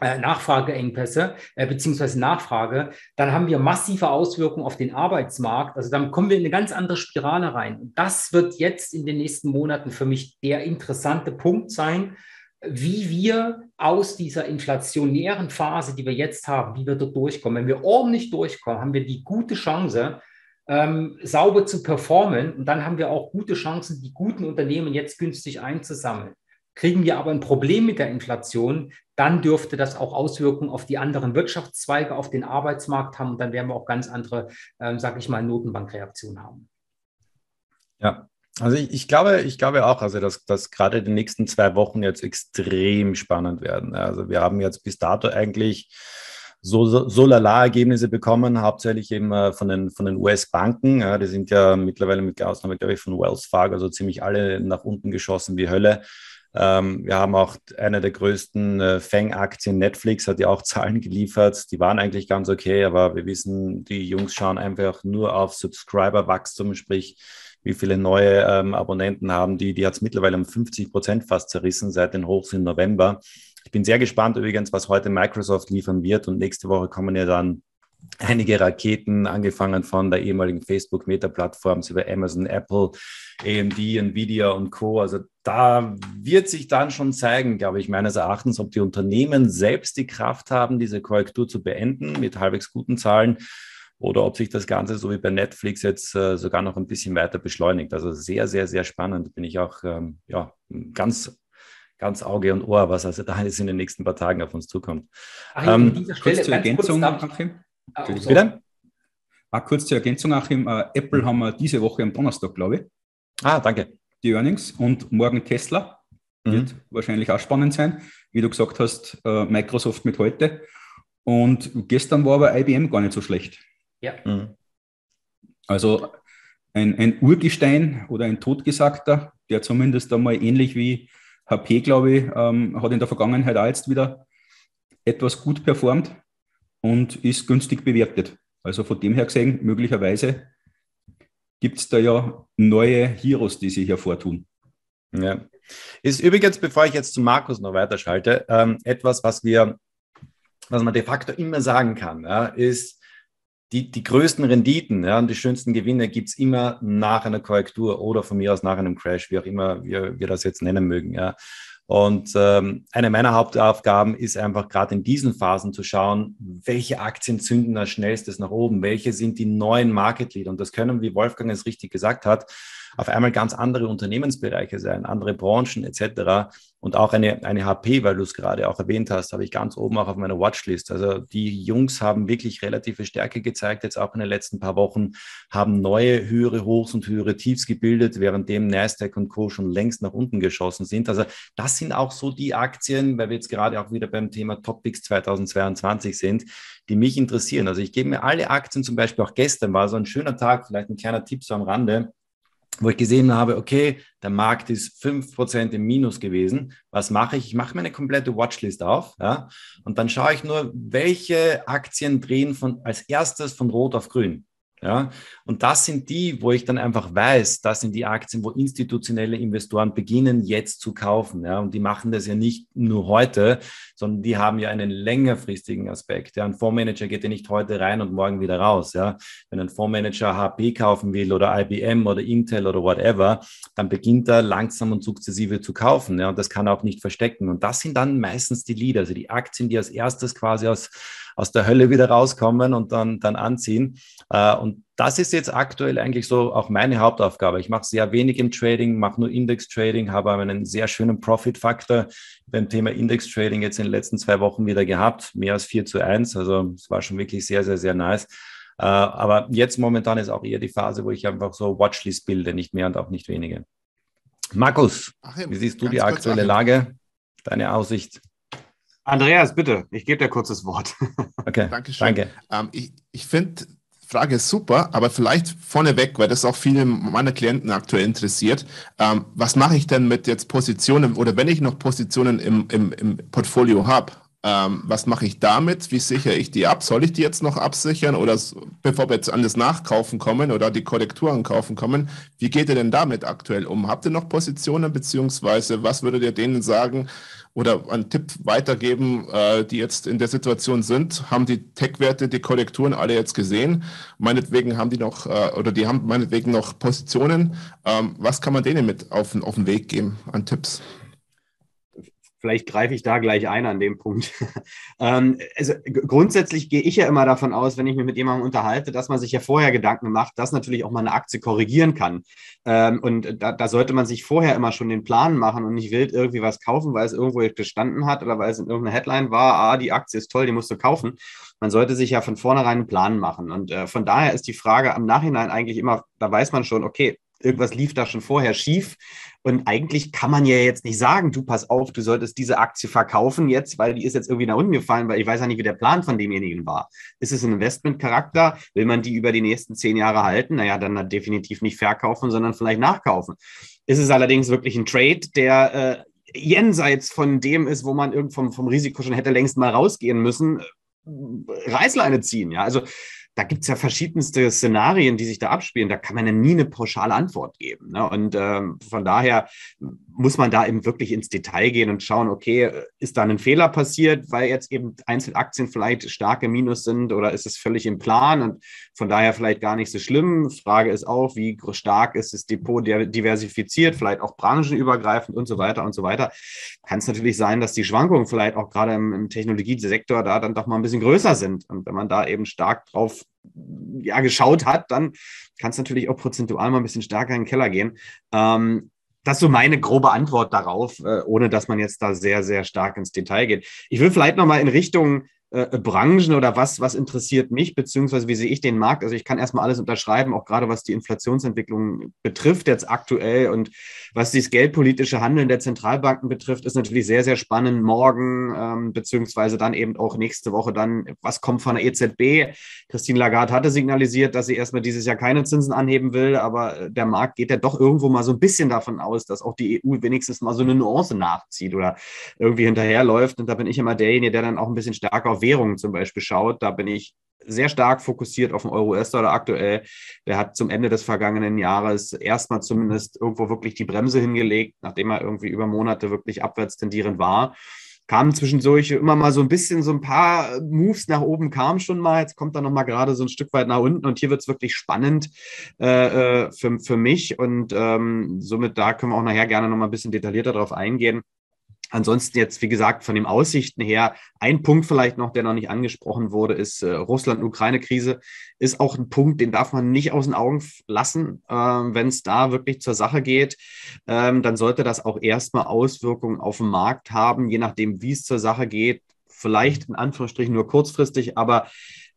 Nachfrageengpässe äh, beziehungsweise Nachfrage, dann haben wir massive Auswirkungen auf den Arbeitsmarkt. Also dann kommen wir in eine ganz andere Spirale rein. Und das wird jetzt in den nächsten Monaten für mich der interessante Punkt sein, wie wir aus dieser inflationären Phase, die wir jetzt haben, wie wir dort durchkommen. Wenn wir ordentlich durchkommen, haben wir die gute Chance, ähm, sauber zu performen. Und dann haben wir auch gute Chancen, die guten Unternehmen jetzt günstig einzusammeln. Kriegen wir aber ein Problem mit der Inflation, dann dürfte das auch Auswirkungen auf die anderen Wirtschaftszweige, auf den Arbeitsmarkt haben. Und dann werden wir auch ganz andere, ähm, sage ich mal, Notenbankreaktionen haben. Ja, also ich, ich glaube, ich glaube auch, also dass, dass gerade die nächsten zwei Wochen jetzt extrem spannend werden. Also wir haben jetzt bis dato eigentlich so, so, so lala-Ergebnisse bekommen, hauptsächlich eben äh, von den, von den U S-Banken. Ja, die sind ja mittlerweile mit der Ausnahme, glaube ich, von Wells Fargo, also ziemlich alle nach unten geschossen wie Hölle. Wir haben auch eine der größten Fang-Aktien, Netflix, hat ja auch Zahlen geliefert. Die waren eigentlich ganz okay, aber wir wissen, die Jungs schauen einfach nur auf Subscriber-Wachstum, sprich, wie viele neue ähm, Abonnenten haben die. Die hat es mittlerweile um fünfzig Prozent fast zerrissen seit den Hochs im November. Ich bin sehr gespannt übrigens, was heute Microsoft liefern wird. Und nächste Woche kommen ja dann einige Raketen, angefangen von der ehemaligen Facebook-Meta-Plattform über Amazon, Apple, A M D, Nvidia und Co. Also da wird sich dann schon zeigen, glaube ich, meines Erachtens, ob die Unternehmen selbst die Kraft haben, diese Korrektur zu beenden mit halbwegs guten Zahlen oder ob sich das Ganze, so wie bei Netflix, jetzt äh, sogar noch ein bisschen weiter beschleunigt. Also sehr, sehr, sehr spannend. Bin ich auch ähm, ja, ganz ganz Auge und Ohr, was also da jetzt in den nächsten paar Tagen auf uns zukommt. Ach, ähm, an dieser Stelle, kurz zur Ergänzung, Achim. Ah, so. Bitte? Ah, kurz zur Ergänzung, Achim. Äh, Apple haben wir diese Woche am Donnerstag, glaube ich. Ah, danke. Die Earnings und morgen Tesla. Mhm. Wird wahrscheinlich auch spannend sein. Wie du gesagt hast, äh, Microsoft mit heute. Und gestern war aber I B M gar nicht so schlecht. Ja. Mhm. Also ein, ein Urgestein oder ein Totgesagter, der zumindest einmal ähnlich wie H P, glaube ich, ähm, hat in der Vergangenheit auch jetzt wieder etwas gut performt. Und ist günstig bewertet. Also von dem her gesehen, möglicherweise gibt es da ja neue Heroes, die sich hervortun. Ja. Ist übrigens, bevor ich jetzt zu Markus noch weiterschalte, ähm, etwas, was wir, was man de facto immer sagen kann, ja, ist, die, die größten Renditen, ja, und die schönsten Gewinne gibt es immer nach einer Korrektur oder von mir aus nach einem Crash, wie auch immer wir, wir das jetzt nennen mögen. Ja. Und ähm, eine meiner Hauptaufgaben ist einfach gerade in diesen Phasen zu schauen, welche Aktien zünden als schnellstes nach oben, welche sind die neuen Market Leader. Und das können, wie Wolfgang es richtig gesagt hat, auf einmal ganz andere Unternehmensbereiche sein, andere Branchen et cetera. Und auch eine, eine H P, weil du es gerade auch erwähnt hast, habe ich ganz oben auch auf meiner Watchlist. Also die Jungs haben wirklich relative Stärke gezeigt, jetzt auch in den letzten paar Wochen, haben neue höhere Hochs und höhere Tiefs gebildet, währenddem Nasdaq und Co. schon längst nach unten geschossen sind. Also das sind auch so die Aktien, weil wir jetzt gerade auch wieder beim Thema Top Picks zweitausendzweiundzwanzig sind, die mich interessieren. Also ich gebe mir alle Aktien, zum Beispiel auch gestern war so ein schöner Tag, vielleicht ein kleiner Tipp so am Rande, wo ich gesehen habe, okay, der Markt ist fünf Prozent im Minus gewesen. Was mache ich? Ich mache mir eine komplette Watchlist auf, ja, und dann schaue ich nur, welche Aktien drehen von, als erstes von Rot auf Grün. Ja, und das sind die, wo ich dann einfach weiß, das sind die Aktien, wo institutionelle Investoren beginnen, jetzt zu kaufen. Ja, und die machen das ja nicht nur heute, sondern die haben ja einen längerfristigen Aspekt. Ja, ein Fondsmanager geht ja nicht heute rein und morgen wieder raus. Ja, wenn ein Fondsmanager H P kaufen will oder I B M oder Intel oder whatever, dann beginnt er langsam und sukzessive zu kaufen. Ja, und das kann er auch nicht verstecken. Und das sind dann meistens die Leader, also die Aktien, die als erstes quasi aus aus der Hölle wieder rauskommen und dann, dann anziehen. Und das ist jetzt aktuell eigentlich so auch meine Hauptaufgabe. Ich mache sehr wenig im Trading, mache nur Index-Trading, habe einen sehr schönen Profit-Faktor beim Thema Index-Trading jetzt in den letzten zwei Wochen wieder gehabt, mehr als vier zu eins. Also es war schon wirklich sehr, sehr, sehr nice. Aber jetzt momentan ist auch eher die Phase, wo ich einfach so Watchlist bilde, nicht mehr und auch nicht weniger. Markus, Achim, wie siehst du die aktuelle Achim. Lage, deine Aussicht? Andreas, bitte, ich gebe dir kurz das Wort. Okay, Dankeschön. Danke. Ähm, ich ich finde, die Frage ist super, aber vielleicht vorneweg, weil das auch viele meiner Klienten aktuell interessiert, ähm, was mache ich denn mit jetzt Positionen oder wenn ich noch Positionen im, im, im Portfolio habe, ähm, was mache ich damit, wie sichere ich die ab? Soll ich die jetzt noch absichern oder bevor wir jetzt an das Nachkaufen kommen oder die Korrekturen kaufen kommen, wie geht ihr denn damit aktuell um? Habt ihr noch Positionen beziehungsweise was würdet ihr denen sagen, oder einen Tipp weitergeben, die jetzt in der Situation sind, haben die Tech-Werte, die Korrekturen alle jetzt gesehen, meinetwegen haben die noch, oder die haben meinetwegen noch Positionen, was kann man denen mit auf den, auf den Weg geben an Tipps? Vielleicht greife ich da gleich ein an dem Punkt. Also grundsätzlich gehe ich ja immer davon aus, wenn ich mich mit jemandem unterhalte, dass man sich ja vorher Gedanken macht, dass natürlich auch mal eine Aktie korrigieren kann. Und da, da sollte man sich vorher immer schon den Plan machen und nicht wild irgendwie was kaufen, weil es irgendwo gestanden hat oder weil es in irgendeiner Headline war, ah, die Aktie ist toll, die musst du kaufen. Man sollte sich ja von vornherein einen Plan machen. Und von daher ist die Frage am Nachhinein eigentlich immer, da weiß man schon, okay, irgendwas lief da schon vorher schief und eigentlich kann man ja jetzt nicht sagen, du pass auf, du solltest diese Aktie verkaufen jetzt, weil die ist jetzt irgendwie nach unten gefallen, weil ich weiß ja nicht, wie der Plan von demjenigen war. Ist es ein Investmentcharakter? Will man die über die nächsten zehn Jahre halten? Naja, dann definitiv nicht verkaufen, sondern vielleicht nachkaufen. Ist es allerdings wirklich ein Trade, der äh, jenseits von dem ist, wo man irgend vom, vom Risiko schon hätte längst mal rausgehen müssen, Reißleine ziehen, ja, also da gibt es ja verschiedenste Szenarien, die sich da abspielen. Da kann man ja nie eine pauschale Antwort geben. Ne? Und ähm, von daher muss man da eben wirklich ins Detail gehen und schauen, okay, ist da ein Fehler passiert, weil jetzt eben Einzelaktien vielleicht starke Minus sind oder ist es völlig im Plan und von daher vielleicht gar nicht so schlimm. Frage ist auch, wie stark ist das Depot diversifiziert, vielleicht auch branchenübergreifend und so weiter und so weiter. Kann es natürlich sein, dass die Schwankungen vielleicht auch gerade im, im Technologiesektor da dann doch mal ein bisschen größer sind. Und wenn man da eben stark drauf ja, geschaut hat, dann kann es natürlich auch prozentual mal ein bisschen stärker in den Keller gehen. Ähm, Das ist so meine grobe Antwort darauf, ohne dass man jetzt da sehr, sehr stark ins Detail geht. Ich will vielleicht nochmal in Richtung äh, Branchen oder was, was interessiert mich, beziehungsweise wie sehe ich den Markt. Also ich kann erstmal alles unterschreiben, auch gerade was die Inflationsentwicklung betrifft jetzt aktuell und was dieses geldpolitische Handeln der Zentralbanken betrifft, ist natürlich sehr, sehr spannend morgen, ähm, beziehungsweise dann eben auch nächste Woche dann, was kommt von der E Z B? Christine Lagarde hatte signalisiert, dass sie erstmal dieses Jahr keine Zinsen anheben will, aber der Markt geht ja doch irgendwo mal so ein bisschen davon aus, dass auch die E U wenigstens mal so eine Nuance nachzieht oder irgendwie hinterherläuft. Und da bin ich immer derjenige, der dann auch ein bisschen stärker auf Währungen zum Beispiel schaut. Da bin ich sehr stark fokussiert auf den Euro-U S-Dollar aktuell. Der hat zum Ende des vergangenen Jahres erstmal zumindest irgendwo wirklich die Bremse hingelegt, nachdem er irgendwie über Monate wirklich abwärts tendierend war. Kamen zwischendurch immer mal so ein bisschen, so ein paar Moves nach oben kamen schon mal. Jetzt kommt er nochmal gerade so ein Stück weit nach unten und hier wird es wirklich spannend äh, für, für mich und ähm, somit da können wir auch nachher gerne nochmal ein bisschen detaillierter drauf eingehen. Ansonsten jetzt, wie gesagt, von den Aussichten her, ein Punkt vielleicht noch, der noch nicht angesprochen wurde, ist äh, Russland-Ukraine-Krise, ist auch ein Punkt, den darf man nicht aus den Augen lassen. Ähm, wenn es da wirklich zur Sache geht, ähm, dann sollte das auch erstmal Auswirkungen auf den Markt haben, je nachdem, wie es zur Sache geht, vielleicht in Anführungsstrichen nur kurzfristig, aber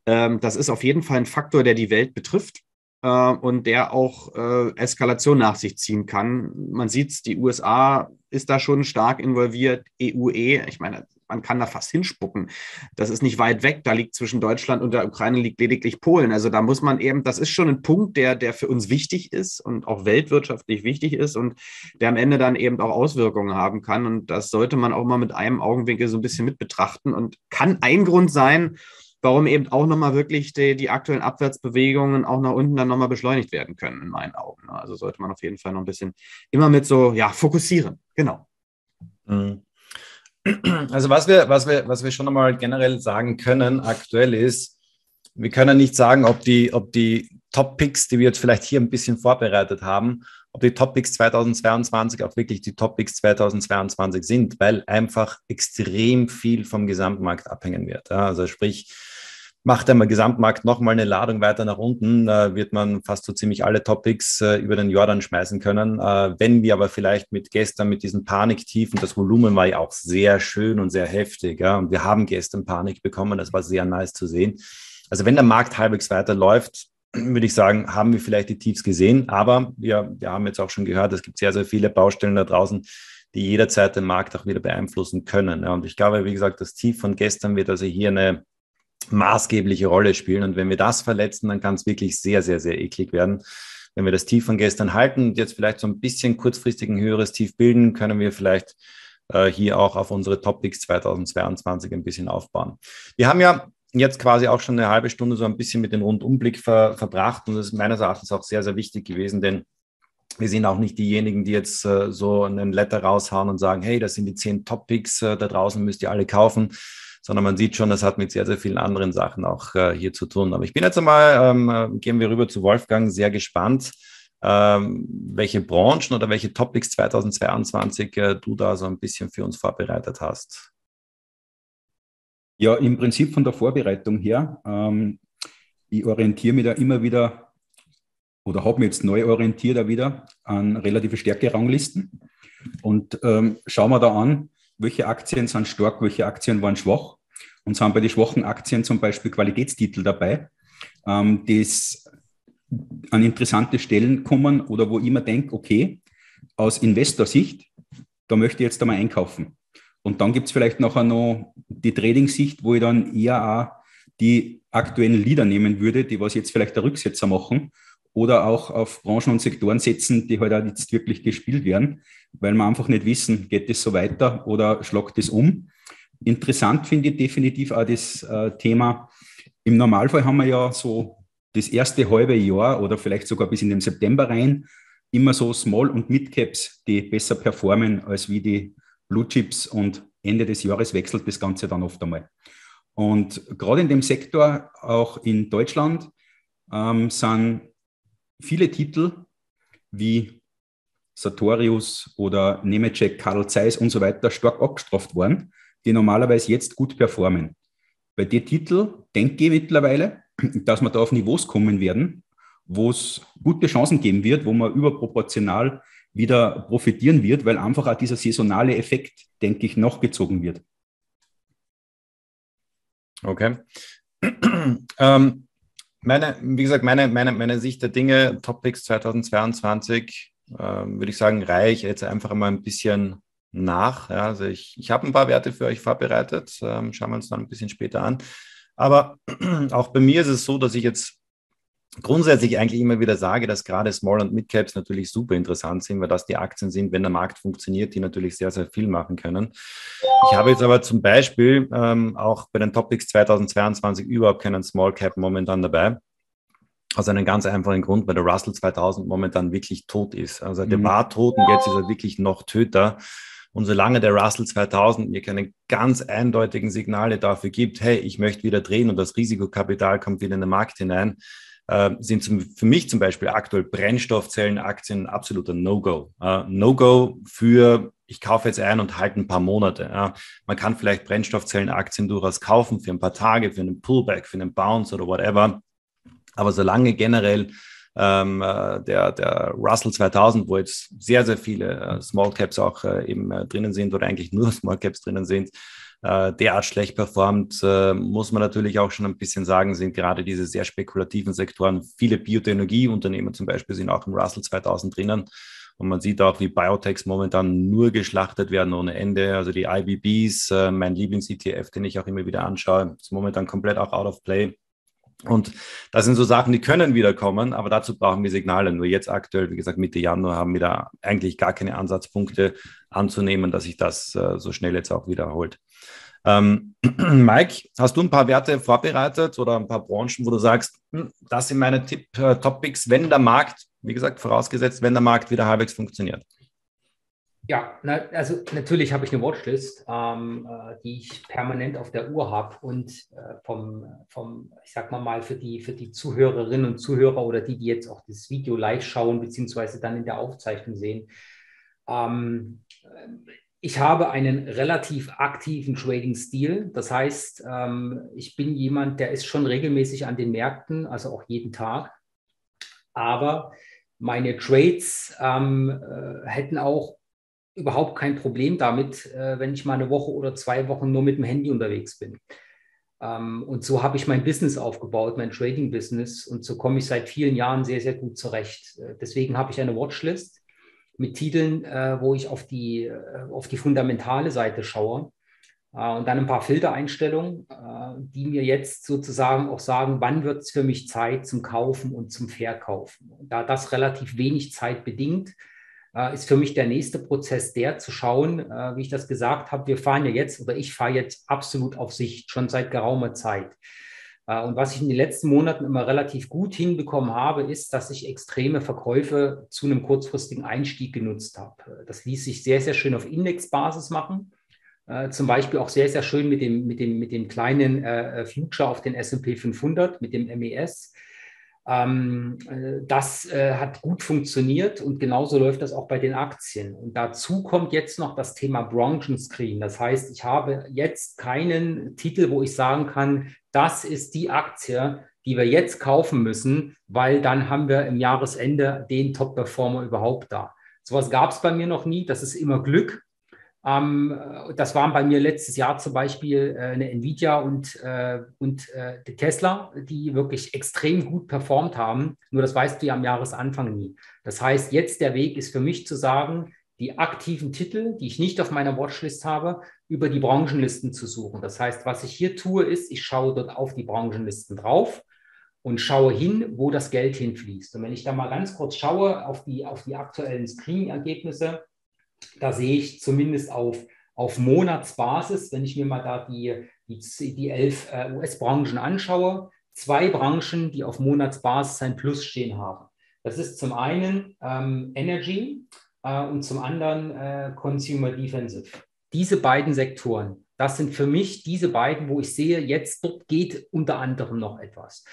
ähm, das ist auf jeden Fall ein Faktor, der die Welt betrifft. Und der auch äh, Eskalation nach sich ziehen kann. Man sieht es, die U S A ist da schon stark involviert, E U E, ich meine, man kann da fast hinspucken. Das ist nicht weit weg, da liegt zwischen Deutschland und der Ukraine liegt lediglich Polen. Also da muss man eben, das ist schon ein Punkt, der, der für uns wichtig ist und auch weltwirtschaftlich wichtig ist und der am Ende dann eben auch Auswirkungen haben kann. Und das sollte man auch mal mit einem Augenwinkel so ein bisschen mit betrachten und kann ein Grund sein, warum eben auch nochmal wirklich die, die aktuellen Abwärtsbewegungen auch nach unten dann nochmal beschleunigt werden können, in meinen Augen. Also sollte man auf jeden Fall noch ein bisschen immer mit so, ja, fokussieren. Genau. Also was wir, was wir, was wir schon nochmal generell sagen können aktuell ist, wir können nicht sagen, ob die, ob die Top-Picks, die wir jetzt vielleicht hier ein bisschen vorbereitet haben, ob die Top-Picks zweitausendzweiundzwanzig auch wirklich die Top-Picks zweitausendzweiundzwanzig sind, weil einfach extrem viel vom Gesamtmarkt abhängen wird. Also sprich, macht der Gesamtmarkt nochmal eine Ladung weiter nach unten, wird man fast so ziemlich alle Top-Picks über den Jordan schmeißen können. Wenn wir aber vielleicht mit gestern, mit diesen Paniktiefen, das Volumen war ja auch sehr schön und sehr heftig. Und wir haben gestern Panik bekommen, das war sehr nice zu sehen. Also wenn der Markt halbwegs weiterläuft, würde ich sagen, haben wir vielleicht die Tiefs gesehen, aber wir, wir haben jetzt auch schon gehört, es gibt sehr, sehr viele Baustellen da draußen, die jederzeit den Markt auch wieder beeinflussen können. Und ich glaube, wie gesagt, das Tief von gestern wird also hier eine maßgebliche Rolle spielen und wenn wir das verletzen, dann kann es wirklich sehr, sehr, sehr eklig werden. Wenn wir das Tief von gestern halten und jetzt vielleicht so ein bisschen kurzfristig ein höheres Tief bilden, können wir vielleicht äh, hier auch auf unsere Top-Picks zweitausendzweiundzwanzig ein bisschen aufbauen. Wir haben ja jetzt quasi auch schon eine halbe Stunde so ein bisschen mit dem Rundumblick ver, verbracht und das ist meines Erachtens auch sehr, sehr wichtig gewesen, denn wir sind auch nicht diejenigen, die jetzt äh, so einen Letter raushauen und sagen, hey, das sind die zehn Top-Picks, äh, da draußen müsst ihr alle kaufen, sondern man sieht schon, das hat mit sehr, sehr vielen anderen Sachen auch äh, hier zu tun. Aber ich bin jetzt einmal, ähm, gehen wir rüber zu Wolfgang, sehr gespannt, ähm, welche Branchen oder welche Top-Picks zweitausendzweiundzwanzig äh, du da so ein bisschen für uns vorbereitet hast. Ja, im Prinzip von der Vorbereitung her, ähm, ich orientiere mich da immer wieder oder habe mich jetzt neu orientiert da wieder an relative Stärke-Ranglisten und ähm, schaue mir da an, welche Aktien sind stark, welche Aktien waren schwach und sind bei den schwachen Aktien zum Beispiel Qualitätstitel dabei, ähm, die an interessante Stellen kommen oder wo ich mir denke, okay, aus Investor-Sicht, da möchte ich jetzt einmal einkaufen. Und dann gibt es vielleicht nachher noch die Trading-Sicht, wo ich dann eher auch die aktuellen Leader nehmen würde, die was jetzt vielleicht der Rücksetzer machen oder auch auf Branchen und Sektoren setzen, die halt auch jetzt wirklich gespielt werden, weil wir einfach nicht wissen, geht das so weiter oder schlagt das um. Interessant finde ich definitiv auch das äh, Thema, im Normalfall haben wir ja so das erste halbe Jahr oder vielleicht sogar bis in den September rein immer so Small- und Mid-Caps, die besser performen als wie die Blue Chips und Ende des Jahres wechselt das Ganze dann oft einmal. Und gerade in dem Sektor, auch in Deutschland, ähm, sind viele Titel wie Sartorius oder Nemetschek, Carl Zeiss und so weiter stark abgestraft worden, die normalerweise jetzt gut performen. Bei den Titeln denke ich mittlerweile, dass wir da auf Niveaus kommen werden, wo es gute Chancen geben wird, wo man überproportional wieder profitieren wird, weil einfach auch dieser saisonale Effekt, denke ich, nachgezogen wird. Okay. ähm, meine, wie gesagt, meine, meine, meine Sicht der Dinge, Top-Picks zweitausendzweiundzwanzig, äh, würde ich sagen, reihe ich jetzt einfach mal ein bisschen nach. Ja, also ich, ich habe ein paar Werte für euch vorbereitet, ähm, schauen wir uns dann ein bisschen später an. Aber auch bei mir ist es so, dass ich jetzt grundsätzlich eigentlich immer wieder sage, dass gerade Small- und Mid-Caps natürlich super interessant sind, weil das die Aktien sind, wenn der Markt funktioniert, die natürlich sehr, sehr viel machen können. Ich habe jetzt aber zum Beispiel ähm, auch bei den Top-Picks zweitausendzweiundzwanzig überhaupt keinen Small-Cap momentan dabei. Aus einem ganz einfachen Grund, weil der Russell zweitausend momentan wirklich tot ist. Also der mhm. war tot und jetzt ist er wirklich noch töter. Und solange der Russell zweitausend mir keine ganz eindeutigen Signale dafür gibt, hey, ich möchte wieder drehen und das Risikokapital kommt wieder in den Markt hinein, äh, sind zum, für mich zum Beispiel aktuell Brennstoffzellenaktien absoluter No-Go. Äh, No-Go für, ich kaufe jetzt ein und halte ein paar Monate. Äh, man kann vielleicht Brennstoffzellenaktien durchaus kaufen für ein paar Tage, für einen Pullback, für einen Bounce oder whatever. Aber solange generell ähm, der, der Russell zweitausend, wo jetzt sehr, sehr viele Small Caps auch äh, eben äh, drinnen sind oder eigentlich nur Small Caps drinnen sind, äh, derart schlecht performt, äh, muss man natürlich auch schon ein bisschen sagen, sind gerade diese sehr spekulativen Sektoren, viele Biotechnologieunternehmen zum Beispiel sind auch im Russell zweitausend drinnen. Und man sieht auch, wie Biotechs momentan nur geschlachtet werden ohne Ende. Also die I B Bs, äh, mein Lieblings-E T F, den ich auch immer wieder anschaue, ist momentan komplett auch out of play. Und das sind so Sachen, die können wieder kommen, aber dazu brauchen wir Signale. Nur jetzt aktuell, wie gesagt, Mitte Januar haben wir da eigentlich gar keine Ansatzpunkte anzunehmen, dass sich das äh, so schnell jetzt auch wiederholt. Ähm, Mike, hast du ein paar Werte vorbereitet oder ein paar Branchen, wo du sagst, das sind meine Tipp-Topics, wenn der Markt, wie gesagt, vorausgesetzt, wenn der Markt wieder halbwegs funktioniert? Ja, na, also natürlich habe ich eine Watchlist, ähm, die ich permanent auf der Uhr habe und äh, vom, vom, ich sag mal mal, für die, für die Zuhörerinnen und Zuhörer oder die, die jetzt auch das Video live schauen, beziehungsweise dann in der Aufzeichnung sehen. Ähm, ich habe einen relativ aktiven Trading-Stil. Das heißt, ähm, ich bin jemand, der ist schon regelmäßig an den Märkten, also auch jeden Tag, aber meine Trades ähm, hätten auch überhaupt kein Problem damit, wenn ich mal eine Woche oder zwei Wochen nur mit dem Handy unterwegs bin. Und so habe ich mein Business aufgebaut, mein Trading-Business. Und so komme ich seit vielen Jahren sehr, sehr gut zurecht. Deswegen habe ich eine Watchlist mit Titeln, wo ich auf die, auf die fundamentale Seite schaue. Und dann ein paar Filtereinstellungen, die mir jetzt sozusagen auch sagen, wann wird es für mich Zeit zum Kaufen und zum Verkaufen. Da das relativ wenig Zeit bedingt, ist für mich der nächste Prozess der, zu schauen, wie ich das gesagt habe, wir fahren ja jetzt oder ich fahre jetzt absolut auf Sicht, schon seit geraumer Zeit. Und was ich in den letzten Monaten immer relativ gut hinbekommen habe, ist, dass ich extreme Verkäufe zu einem kurzfristigen Einstieg genutzt habe. Das ließ sich sehr, sehr schön auf Indexbasis machen. Zum Beispiel auch sehr, sehr schön mit dem, mit dem, mit dem kleinen Future auf den S und P fünfhundert, mit dem M E S. Das hat gut funktioniert und genauso läuft das auch bei den Aktien. Und dazu kommt jetzt noch das Thema Branchenscreen. Das heißt, ich habe jetzt keinen Titel, wo ich sagen kann, das ist die Aktie, die wir jetzt kaufen müssen, weil dann haben wir im Jahresende den Top-Performer überhaupt da. Sowas gab es bei mir noch nie, das ist immer Glück. Das waren bei mir letztes Jahr zum Beispiel eine Nvidia und, und die Tesla, die wirklich extrem gut performt haben. Nur das weißt du ja am Jahresanfang nie. Das heißt, jetzt der Weg ist für mich zu sagen, die aktiven Titel, die ich nicht auf meiner Watchlist habe, über die Branchenlisten zu suchen. Das heißt, was ich hier tue, ist, ich schaue dort auf die Branchenlisten drauf und schaue hin, wo das Geld hinfließt. Und wenn ich da mal ganz kurz schaue auf die, auf die aktuellen Screening-Ergebnisse, da sehe ich zumindest auf, auf Monatsbasis, wenn ich mir mal da die, die, die elf äh, U S-Branchen anschaue, zwei Branchen, die auf Monatsbasis ein Plus stehen haben. Das ist zum einen ähm, Energy äh, und zum anderen äh, Consumer Defensive. Diese beiden Sektoren, das sind für mich diese beiden, wo ich sehe, jetzt dort geht unter anderem noch etwas.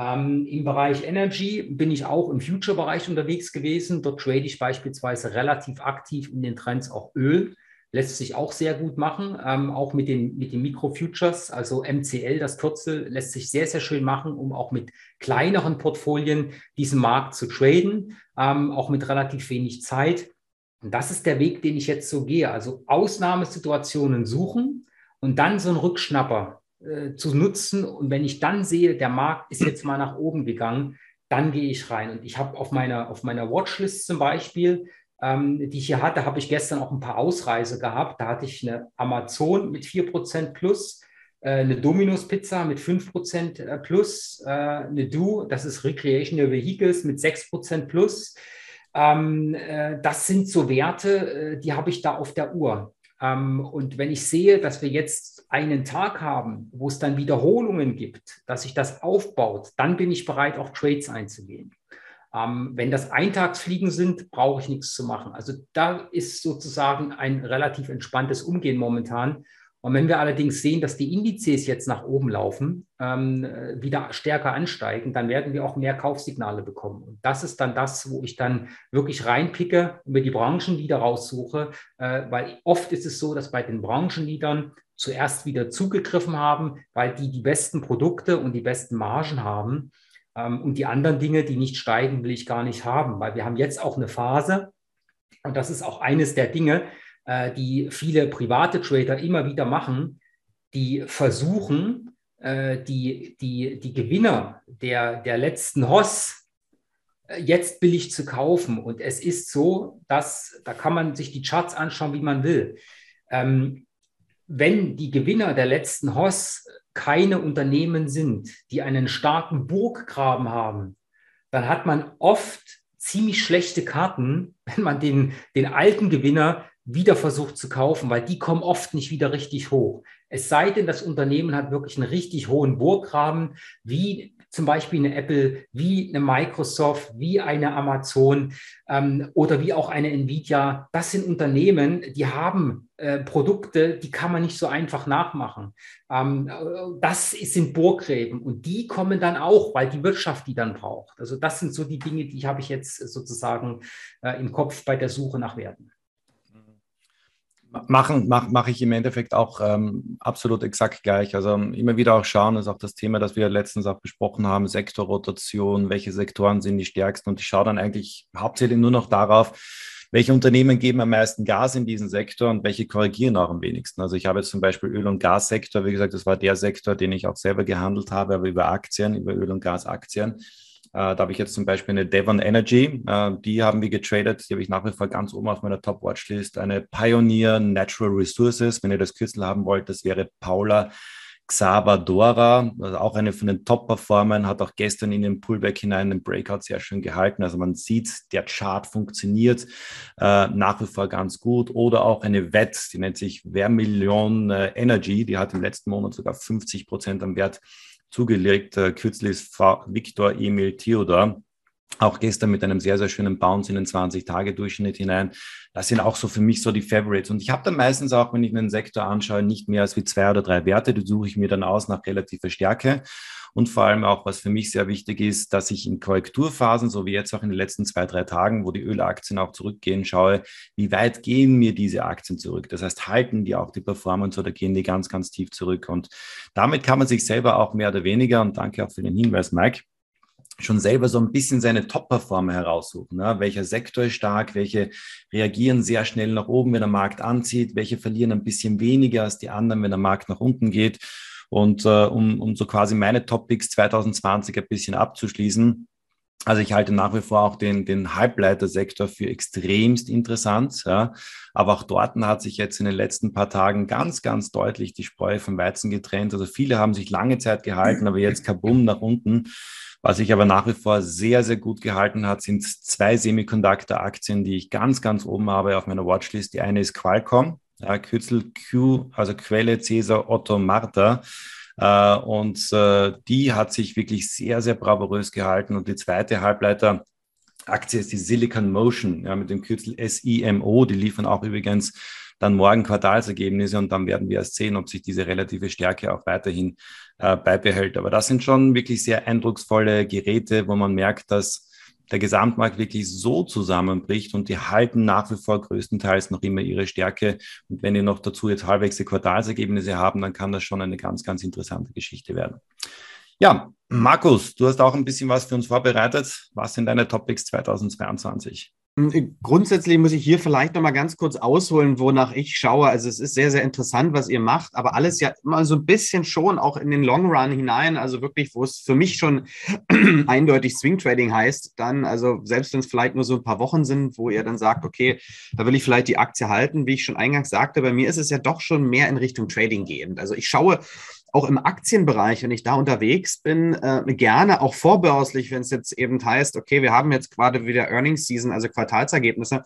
Ähm, Im Bereich Energy bin ich auch im Future-Bereich unterwegs gewesen. Dort trade ich beispielsweise relativ aktiv in den Trends auch Öl. Lässt sich auch sehr gut machen, ähm, auch mit den, mit den Micro-Futures, also M C L, das Kürzel, lässt sich sehr, sehr schön machen, um auch mit kleineren Portfolien diesen Markt zu traden, ähm, auch mit relativ wenig Zeit. Und das ist der Weg, den ich jetzt so gehe. Also Ausnahmesituationen suchen und dann so einen Rückschnapper zu nutzen. Und wenn ich dann sehe, der Markt ist jetzt mal nach oben gegangen, dann gehe ich rein. Und ich habe auf meiner, auf meiner Watchlist zum Beispiel, ähm, die ich hier hatte, habe ich gestern auch ein paar Ausreise gehabt. Da hatte ich eine Amazon mit vier Prozent plus, äh, eine Domino's Pizza mit fünf Prozent plus, äh, eine Do, das ist Recreational Vehicles mit sechs Prozent plus. Ähm, äh, das sind so Werte, äh, die habe ich da auf der Uhr. Und wenn ich sehe, dass wir jetzt einen Tag haben, wo es dann Wiederholungen gibt, dass sich das aufbaut, dann bin ich bereit, auch Trades einzugehen. Wenn das Eintagsfliegen sind, brauche ich nichts zu machen. Also da ist sozusagen ein relativ entspanntes Umgehen momentan. Und wenn wir allerdings sehen, dass die Indizes jetzt nach oben laufen, ähm, wieder stärker ansteigen, dann werden wir auch mehr Kaufsignale bekommen. Und das ist dann das, wo ich dann wirklich reinpicke und mir die Branchenleader raussuche, äh, weil oft ist es so, dass bei den Branchenleadern zuerst wieder zugegriffen haben, weil die die besten Produkte und die besten Margen haben. Ähm, und die anderen Dinge, die nicht steigen, will ich gar nicht haben, weil wir haben jetzt auch eine Phase, und das ist auch eines der Dinge, die viele private Trader immer wieder machen, die versuchen, die, die, die Gewinner der, der letzten Hoss jetzt billig zu kaufen. Und es ist so, dass, da kann man sich die Charts anschauen, wie man will. Wenn die Gewinner der letzten Hoss keine Unternehmen sind, die einen starken Burggraben haben, dann hat man oft ziemlich schlechte Karten, wenn man den, den alten Gewinner wieder versucht zu kaufen, weil die kommen oft nicht wieder richtig hoch. Es sei denn, das Unternehmen hat wirklich einen richtig hohen Burggraben, wie zum Beispiel eine Apple, wie eine Microsoft, wie eine Amazon ähm, oder wie auch eine Nvidia. Das sind Unternehmen, die haben äh, Produkte, die kann man nicht so einfach nachmachen. Ähm, das sind Burggräben und die kommen dann auch, weil die Wirtschaft die dann braucht. Also das sind so die Dinge, die habe ich jetzt sozusagen äh, im Kopf bei der Suche nach Werten. Machen mache mach ich im Endeffekt auch ähm, absolut exakt gleich. Also immer wieder auch schauen, ist auch das Thema, das wir letztens auch besprochen haben, Sektorrotation, welche Sektoren sind die stärksten? Und ich schaue dann eigentlich hauptsächlich nur noch darauf, welche Unternehmen geben am meisten Gas in diesen Sektor und welche korrigieren auch am wenigsten. Also ich habe jetzt zum Beispiel Öl- und Gassektor, wie gesagt, das war der Sektor, den ich auch selber gehandelt habe, aber über Aktien, über Öl- und Gasaktien. Uh, da habe ich jetzt zum Beispiel eine Devon Energy, uh, die haben wir getradet, die habe ich nach wie vor ganz oben auf meiner Top-Watchlist, eine Pioneer Natural Resources, wenn ihr das Kürzel haben wollt, das wäre Paula Xabadora, also auch eine von den Top-Performern, hat auch gestern in den Pullback hinein den Breakout sehr schön gehalten, also man sieht, der Chart funktioniert äh, nach wie vor ganz gut, oder auch eine W E T S, die nennt sich Vermilion Energy, die hat im letzten Monat sogar fünfzig Prozent am Wert zugelegt, kürzlich ist Frau Viktor Emil Theodor, auch gestern mit einem sehr, sehr schönen Bounce in den zwanzig-Tage-Durchschnitt hinein. Das sind auch so für mich so die Favorites. Und ich habe dann meistens auch, wenn ich einen Sektor anschaue, nicht mehr als wie zwei oder drei Werte. Die suche ich mir dann aus nach relativer Stärke. Und vor allem auch, was für mich sehr wichtig ist, dass ich in Korrekturphasen, so wie jetzt auch in den letzten zwei, drei Tagen, wo die Ölaktien auch zurückgehen, schaue, wie weit gehen mir diese Aktien zurück? Das heißt, halten die auch die Performance oder gehen die ganz, ganz tief zurück? Und damit kann man sich selber auch mehr oder weniger, und danke auch für den Hinweis, Mike, schon selber so ein bisschen seine Top-Performer heraussuchen. Ne? Welcher Sektor ist stark, welche reagieren sehr schnell nach oben, wenn der Markt anzieht, welche verlieren ein bisschen weniger als die anderen, wenn der Markt nach unten geht. Und äh, um, um so quasi meine Top-Picks zwanzig zwanzig ein bisschen abzuschließen, also ich halte nach wie vor auch den, den Halbleitersektor für extremst interessant, ja. Aber auch dort hat sich jetzt in den letzten paar Tagen ganz, ganz deutlich die Spreu vom Weizen getrennt. Also viele haben sich lange Zeit gehalten, aber jetzt kabumm nach unten. Was sich aber nach wie vor sehr, sehr gut gehalten hat, sind zwei Semiconductor-Aktien, die ich ganz, ganz oben habe auf meiner Watchlist. Die eine ist Qualcomm, ja, Kürzel Q, also Quelle Cäsar Otto Martha. Äh, und äh, die hat sich wirklich sehr, sehr bravourös gehalten. Und die zweite Halbleiter-Aktie ist die Silicon Motion, ja, mit dem Kürzel S I M O. Die liefern auch übrigens dann morgen Quartalsergebnisse und dann werden wir erst sehen, ob sich diese relative Stärke auch weiterhin äh, beibehält. Aber das sind schon wirklich sehr eindrucksvolle Geräte, wo man merkt, dass der Gesamtmarkt wirklich so zusammenbricht und die halten nach wie vor größtenteils noch immer ihre Stärke. Und wenn die noch dazu jetzt halbwegs Quartalsergebnisse haben, dann kann das schon eine ganz, ganz interessante Geschichte werden. Ja, Markus, du hast auch ein bisschen was für uns vorbereitet. Was sind deine Topics zwanzig zweiundzwanzig? Grundsätzlich muss ich hier vielleicht noch mal ganz kurz ausholen, wonach ich schaue. Also es ist sehr, sehr interessant, was ihr macht, aber alles ja immer so ein bisschen schon auch in den Long Run hinein, also wirklich, wo es für mich schon eindeutig Swing Trading heißt, dann, also selbst wenn es vielleicht nur so ein paar Wochen sind, wo ihr dann sagt, okay, da will ich vielleicht die Aktie halten, wie ich schon eingangs sagte, bei mir ist es ja doch schon mehr in Richtung Trading gehend. Also ich schaue auch im Aktienbereich, wenn ich da unterwegs bin, äh, gerne auch vorbörslich, wenn es jetzt eben heißt, okay, wir haben jetzt gerade wieder Earnings Season, also Quartalsergebnisse,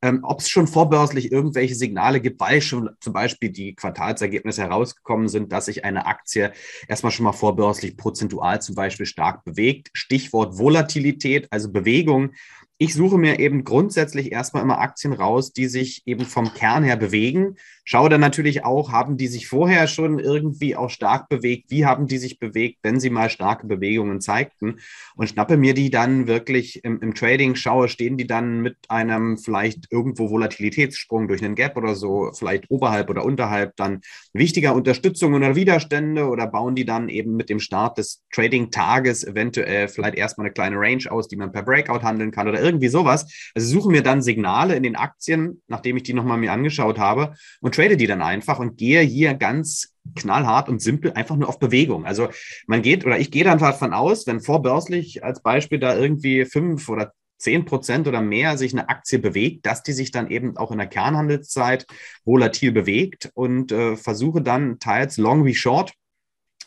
ähm, ob es schon vorbörslich irgendwelche Signale gibt, weil schon zum Beispiel die Quartalsergebnisse herausgekommen sind, dass sich eine Aktie erstmal schon mal vorbörslich prozentual zum Beispiel stark bewegt. Stichwort Volatilität, also Bewegung. Ich suche mir eben grundsätzlich erstmal immer Aktien raus, die sich eben vom Kern her bewegen, schaue dann natürlich auch, haben die sich vorher schon irgendwie auch stark bewegt? Wie haben die sich bewegt, wenn sie mal starke Bewegungen zeigten? Und schnappe mir die dann wirklich im, im Trading, schaue, stehen die dann mit einem vielleicht irgendwo Volatilitätssprung durch einen Gap oder so, vielleicht oberhalb oder unterhalb dann wichtiger Unterstützung oder Widerstände, oder bauen die dann eben mit dem Start des Trading-Tages eventuell vielleicht erstmal eine kleine Range aus, die man per Breakout handeln kann oder irgendwie sowas. Also suchen mir dann Signale in den Aktien, nachdem ich die nochmal mir angeschaut habe, und trade die dann einfach und gehe hier ganz knallhart und simpel einfach nur auf Bewegung. Also man geht, oder ich gehe dann davon aus, wenn vorbörslich als Beispiel da irgendwie fünf oder zehn Prozent oder mehr sich eine Aktie bewegt, dass die sich dann eben auch in der Kernhandelszeit volatil bewegt, und äh, versuche dann teils long wie short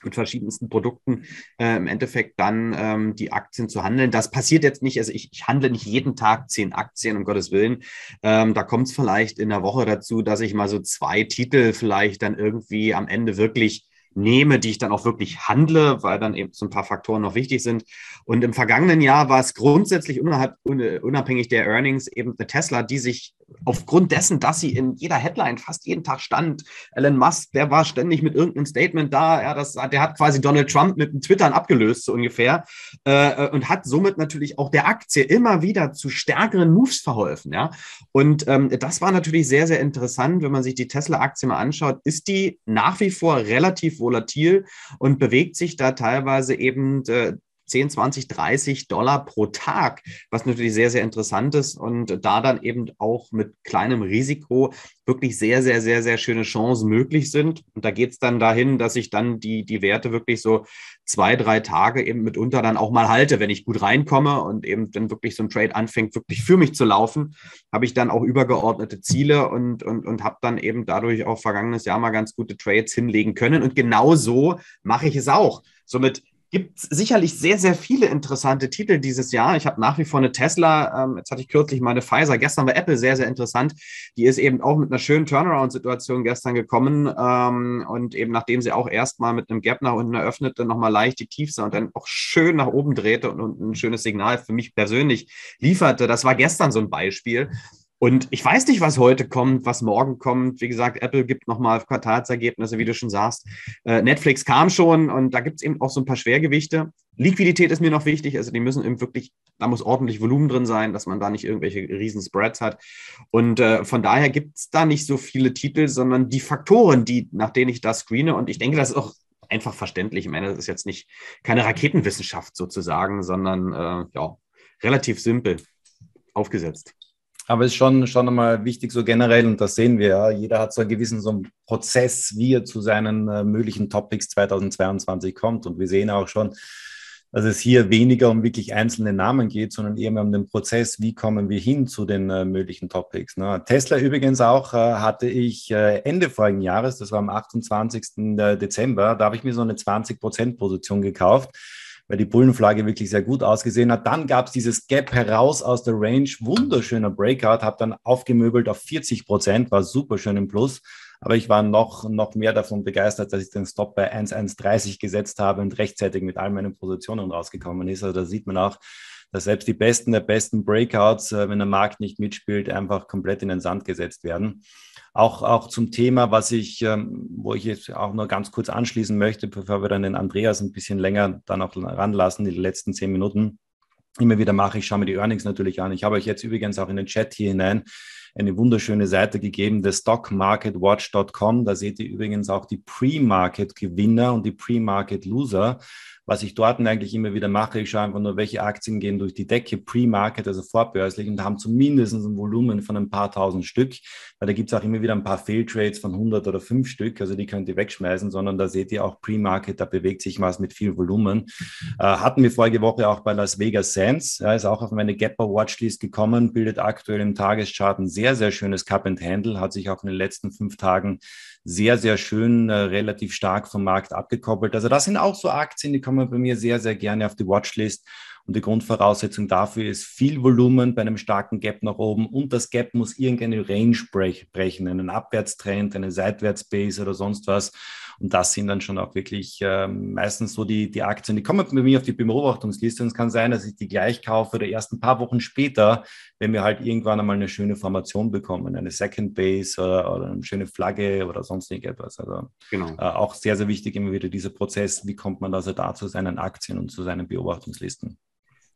mit verschiedensten Produkten äh, im Endeffekt dann ähm, die Aktien zu handeln. Das passiert jetzt nicht, also ich, ich handle nicht jeden Tag zehn Aktien, um Gottes Willen. Ähm, da kommt es vielleicht in der Woche dazu, dass ich mal so zwei Titel vielleicht dann irgendwie am Ende wirklich nehme, die ich dann auch wirklich handle, weil dann eben so ein paar Faktoren noch wichtig sind. Und im vergangenen Jahr war es grundsätzlich unabhängig der Earnings eben eine Tesla, die sich aufgrund dessen, dass sie in jeder Headline fast jeden Tag stand, Elon Musk, der war ständig mit irgendeinem Statement da, ja, das, der hat quasi Donald Trump mit dem Twittern abgelöst, so ungefähr, äh, und hat somit natürlich auch der Aktie immer wieder zu stärkeren Moves verholfen, ja. Und ähm, das war natürlich sehr, sehr interessant, wenn man sich die Tesla-Aktie mal anschaut, ist die nach wie vor relativ volatil und bewegt sich da teilweise eben äh, zehn, zwanzig, dreißig Dollar pro Tag, was natürlich sehr, sehr interessant ist, und da dann eben auch mit kleinem Risiko wirklich sehr, sehr, sehr, sehr schöne Chancen möglich sind. Und da geht es dann dahin, dass ich dann die, die Werte wirklich so zwei, drei Tage eben mitunter dann auch mal halte, wenn ich gut reinkomme und eben dann wirklich so ein Trade anfängt, wirklich für mich zu laufen, habe ich dann auch übergeordnete Ziele und, und, und habe dann eben dadurch auch vergangenes Jahr mal ganz gute Trades hinlegen können. Und genau so mache ich es auch. Somit gibt es sicherlich sehr, sehr viele interessante Titel dieses Jahr. Ich habe nach wie vor eine Tesla, ähm, jetzt hatte ich kürzlich meine Pfizer, gestern war Apple sehr, sehr interessant. Die ist eben auch mit einer schönen Turnaround-Situation gestern gekommen, ähm, und eben nachdem sie auch erstmal mit einem Gap nach unten eröffnete, nochmal leicht die Tiefs und dann auch schön nach oben drehte und, und ein schönes Signal für mich persönlich lieferte. Das war gestern so ein Beispiel. Und ich weiß nicht, was heute kommt, was morgen kommt. Wie gesagt, Apple gibt nochmal Quartalsergebnisse, wie du schon sagst. Äh, Netflix kam schon, und da gibt es eben auch so ein paar Schwergewichte. Liquidität ist mir noch wichtig, also die müssen eben wirklich, da muss ordentlich Volumen drin sein, dass man da nicht irgendwelche riesen Spreads hat. Und äh, von daher gibt es da nicht so viele Titel, sondern die Faktoren, die, nach denen ich da screene. Und ich denke, das ist auch einfach verständlich. Ich meine, das ist jetzt nicht keine Raketenwissenschaft sozusagen, sondern äh, ja, relativ simpel aufgesetzt. Aber es ist schon, schon einmal wichtig, so generell, und das sehen wir ja, jeder hat so einen gewissen so einen Prozess, wie er zu seinen äh, möglichen Topics zweitausendzweiundzwanzig kommt. Und wir sehen auch schon, dass es hier weniger um wirklich einzelne Namen geht, sondern eher um den Prozess, wie kommen wir hin zu den äh, möglichen Topics. Ne? Tesla übrigens auch äh, hatte ich äh, Ende vorigen Jahres, das war am achtundzwanzigsten Dezember, da habe ich mir so eine zwanzig Prozent Position gekauft, weil die Bullenflagge wirklich sehr gut ausgesehen hat. Dann gab es dieses Gap heraus aus der Range, wunderschöner Breakout, habe dann aufgemöbelt auf vierzig Prozent, war super schön im Plus, aber ich war noch, noch mehr davon begeistert, dass ich den Stop bei eins Komma eins drei null gesetzt habe und rechtzeitig mit all meinen Positionen rausgekommen ist. Also da sieht man auch, dass selbst die besten der besten Breakouts, wenn der Markt nicht mitspielt, einfach komplett in den Sand gesetzt werden. Auch, auch zum Thema, was ich, wo ich jetzt auch nur ganz kurz anschließen möchte, bevor wir dann den Andreas ein bisschen länger dann auch ranlassen, die letzten zehn Minuten immer wieder mache. Ich schaue mir die Earnings natürlich an. Ich habe euch jetzt übrigens auch in den Chat hier hinein eine wunderschöne Seite gegeben, der stock market watch Punkt com. Da seht ihr übrigens auch die Pre-Market-Gewinner und die Pre-Market-Loser. Was ich dort eigentlich immer wieder mache, ich schaue einfach nur, welche Aktien gehen durch die Decke, Pre-Market, also vorbörslich, und haben zumindest ein Volumen von ein paar tausend Stück, weil da gibt es auch immer wieder ein paar Failtrades von hundert oder fünf Stück, also die könnt ihr wegschmeißen, sondern da seht ihr auch Pre-Market, da bewegt sich was mit viel Volumen. Äh, hatten wir vorige Woche auch bei Las Vegas Sands, ja, ist auch auf meine Gapper-Watchlist gekommen, bildet aktuell im Tageschart ein sehr, sehr schönes Cup-and-Handle, hat sich auch in den letzten fünf Tagen sehr, sehr schön, äh, relativ stark vom Markt abgekoppelt. Also das sind auch so Aktien, die kommen bei mir sehr, sehr gerne auf die Watchlist. Und die Grundvoraussetzung dafür ist viel Volumen bei einem starken Gap nach oben. Und das Gap muss irgendeine Range brechen, einen Abwärtstrend, eine Seitwärtsbase oder sonst was. Und das sind dann schon auch wirklich äh, meistens so die, die Aktien, die kommen bei mir auf die Beobachtungsliste. Und es kann sein, dass ich die gleich kaufe oder erst ein paar Wochen später, wenn wir halt irgendwann einmal eine schöne Formation bekommen, eine Second Base oder, oder eine schöne Flagge oder sonst irgendetwas. Also genau. äh, auch sehr, sehr wichtig immer wieder dieser Prozess, wie kommt man also da zu seinen Aktien und zu seinen Beobachtungslisten.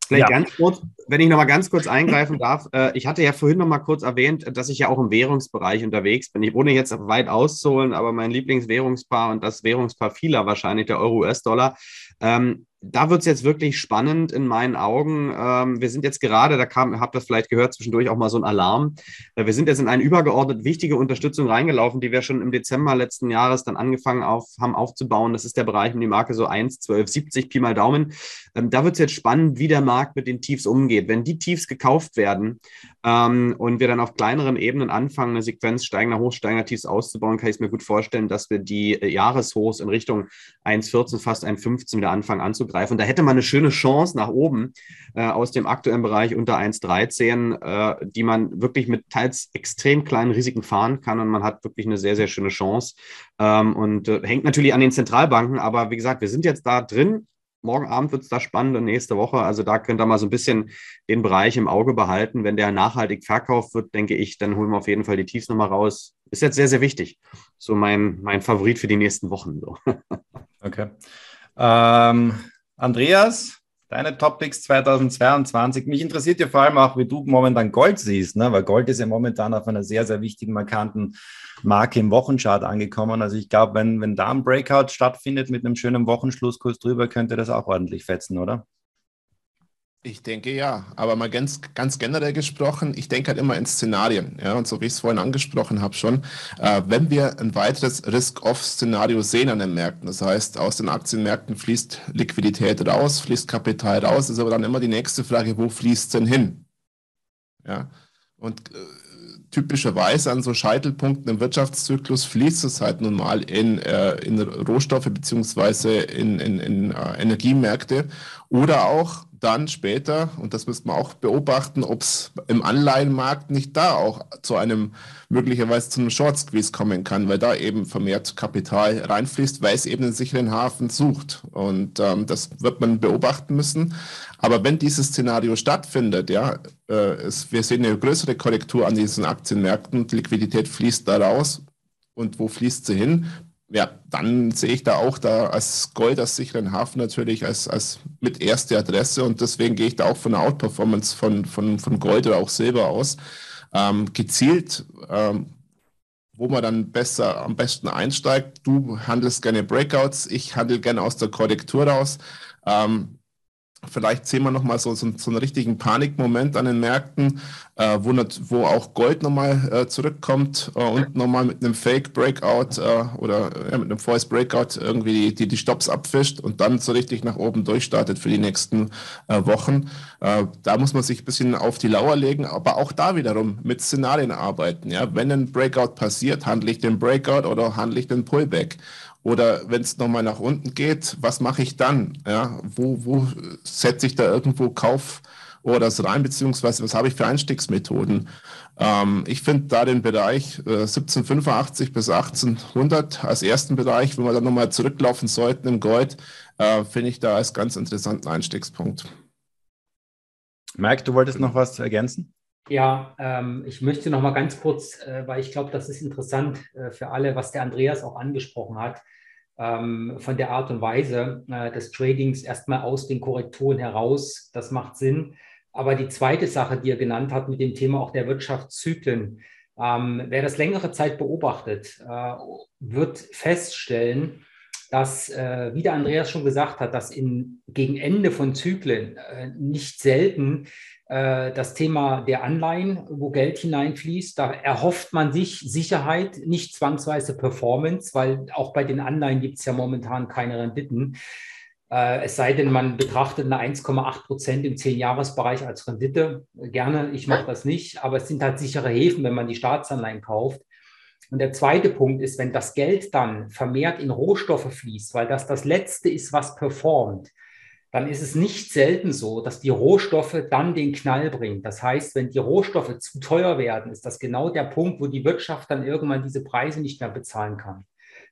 Vielleicht ja. ganz kurz, wenn ich nochmal ganz kurz eingreifen darf. Ich hatte ja vorhin nochmal kurz erwähnt, dass ich ja auch im Währungsbereich unterwegs bin. Ich wohne jetzt weit auszuholen, aber mein Lieblingswährungspaar und das Währungspaar vieler wahrscheinlich, der Euro-U S-Dollar, ähm, da wird es jetzt wirklich spannend in meinen Augen. Ähm, wir sind jetzt gerade, da kam, habt ihr das vielleicht gehört, zwischendurch auch mal so ein Alarm. Wir sind jetzt in eine übergeordnet wichtige Unterstützung reingelaufen, die wir schon im Dezember letzten Jahres dann angefangen auf, haben aufzubauen. Das ist der Bereich um die Marke so eins Komma zwölf siebzig, Pi mal Daumen. Ähm, da wird es jetzt spannend, wie der Markt mit den Tiefs umgeht. Wenn die Tiefs gekauft werden ähm, und wir dann auf kleineren Ebenen anfangen, eine Sequenz steigender, hochsteigender Tiefs auszubauen, kann ich es mir gut vorstellen, dass wir die Jahreshochs in Richtung eins Komma vierzehn, fast eins Komma fünfzehn wieder anfangen anzugreifen. Und da hätte man eine schöne Chance nach oben äh, aus dem aktuellen Bereich unter eins Komma dreizehn, äh, die man wirklich mit teils extrem kleinen Risiken fahren kann. Und man hat wirklich eine sehr, sehr schöne Chance ähm, und äh, hängt natürlich an den Zentralbanken. Aber wie gesagt, wir sind jetzt da drin. Morgen Abend wird es da spannend und nächste Woche. Also da könnt ihr mal so ein bisschen den Bereich im Auge behalten. Wenn der nachhaltig verkauft wird, denke ich, dann holen wir auf jeden Fall die Tiefs nochmal raus. Ist jetzt sehr, sehr wichtig. So mein, mein Favorit für die nächsten Wochen. So. Okay. Ähm Andreas, deine Topics zweitausendzweiundzwanzig. Mich interessiert ja vor allem auch, wie du momentan Gold siehst, ne? Weil Gold ist ja momentan auf einer sehr, sehr wichtigen, markanten Marke im Wochenchart angekommen. Also ich glaube, wenn, wenn da ein Breakout stattfindet mit einem schönen Wochenschlusskurs drüber, könnte das auch ordentlich fetzen, oder? Ich denke ja, aber mal ganz, ganz generell gesprochen, ich denke halt immer in Szenarien, ja, und so wie ich es vorhin angesprochen habe schon, äh, wenn wir ein weiteres Risk-Off-Szenario sehen an den Märkten, das heißt, aus den Aktienmärkten fließt Liquidität raus, fließt Kapital raus, ist aber dann immer die nächste Frage, wo fließt es denn hin? Ja, und äh, typischerweise an so Scheitelpunkten im Wirtschaftszyklus fließt es halt nun mal in, äh, in Rohstoffe beziehungsweise in, in, in äh, Energiemärkte oder auch dann später, und das müsste man auch beobachten, ob es im Anleihenmarkt nicht da auch zu einem, möglicherweise zu einem Short-Squeeze kommen kann, weil da eben vermehrt Kapital reinfließt, weil es eben einen sicheren Hafen sucht. Und ähm, das wird man beobachten müssen. Aber wenn dieses Szenario stattfindet, ja, äh, es, wir sehen eine größere Korrektur an diesen Aktienmärkten, die Liquidität fließt da raus. Und wo fließt sie hin? Ja, dann sehe ich da auch da als Gold, als sicheren Hafen natürlich, als, als mit erste Adresse und deswegen gehe ich da auch von einer Outperformance von, von, von Gold oder auch Silber aus. Ähm, gezielt, ähm, wo man dann besser am besten einsteigt. Du handelst gerne Breakouts, ich handle gerne aus der Korrektur raus. Ähm, Vielleicht sehen wir nochmal so, so, so einen richtigen Panikmoment an den Märkten, äh, wo, nicht, wo auch Gold nochmal äh, zurückkommt äh, und nochmal mit einem Fake-Breakout äh, oder äh, mit einem False-Breakout irgendwie die, die, die Stops abfischt und dann so richtig nach oben durchstartet für die nächsten äh, Wochen. Äh, da muss man sich ein bisschen auf die Lauer legen, aber auch da wiederum mit Szenarien arbeiten. Ja? Wenn ein Breakout passiert, handle ich den Breakout oder handle ich den Pullback? Oder wenn es nochmal nach unten geht, was mache ich dann? Ja, wo wo setze ich da irgendwo Kauforders rein, beziehungsweise was habe ich für Einstiegsmethoden? Ähm, ich finde da den Bereich äh, siebzehnhundertfünfundachtzig bis achtzehnhundert als ersten Bereich, wenn wir dann nochmal zurücklaufen sollten im Gold, äh, finde ich da als ganz interessanten Einstiegspunkt. Mike, du wolltest noch was ergänzen? Ja, ähm, ich möchte noch mal ganz kurz, äh, weil ich glaube, das ist interessant äh, für alle, was der Andreas auch angesprochen hat, ähm, von der Art und Weise äh, des Tradings erstmal aus den Korrekturen heraus, das macht Sinn. Aber die zweite Sache, die er genannt hat mit dem Thema auch der Wirtschaftszyklen, ähm, wer das längere Zeit beobachtet, äh, wird feststellen, dass, äh, wie der Andreas schon gesagt hat, dass in, gegen Ende von Zyklen äh, nicht selten äh, das Thema der Anleihen, wo Geld hineinfließt, da erhofft man sich Sicherheit, nicht zwangsweise Performance, weil auch bei den Anleihen gibt es ja momentan keine Renditen. Äh, es sei denn, man betrachtet eine eins Komma acht Prozent im zehn-Jahres-Bereich als Rendite. Gerne, ich mache das nicht, aber es sind halt sichere Häfen, wenn man die Staatsanleihen kauft. Und der zweite Punkt ist, wenn das Geld dann vermehrt in Rohstoffe fließt, weil das das Letzte ist, was performt, dann ist es nicht selten so, dass die Rohstoffe dann den Knall bringen. Das heißt, wenn die Rohstoffe zu teuer werden, ist das genau der Punkt, wo die Wirtschaft dann irgendwann diese Preise nicht mehr bezahlen kann.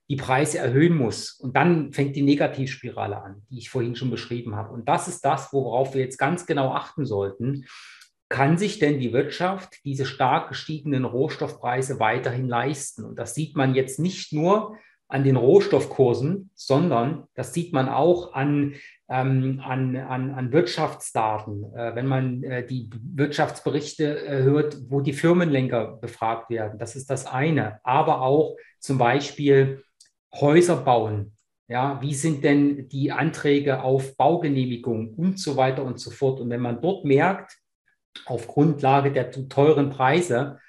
die Preise erhöhen muss. Und dann fängt die Negativspirale an, die ich vorhin schon beschrieben habe. Und das ist das, worauf wir jetzt ganz genau achten sollten. Kann sich denn die Wirtschaft diese stark gestiegenen Rohstoffpreise weiterhin leisten? Und das sieht man jetzt nicht nur an den Rohstoffkursen, sondern das sieht man auch an, ähm, an, an, an Wirtschaftsdaten, äh, wenn man äh, die Wirtschaftsberichte äh, hört, wo die Firmenlenker befragt werden. Das ist das eine. Aber auch zum Beispiel Häuser bauen. Ja, wie sind denn die Anträge auf Baugenehmigung und so weiter und so fort? Und wenn man dort merkt, auf Grundlage der teuren Preise,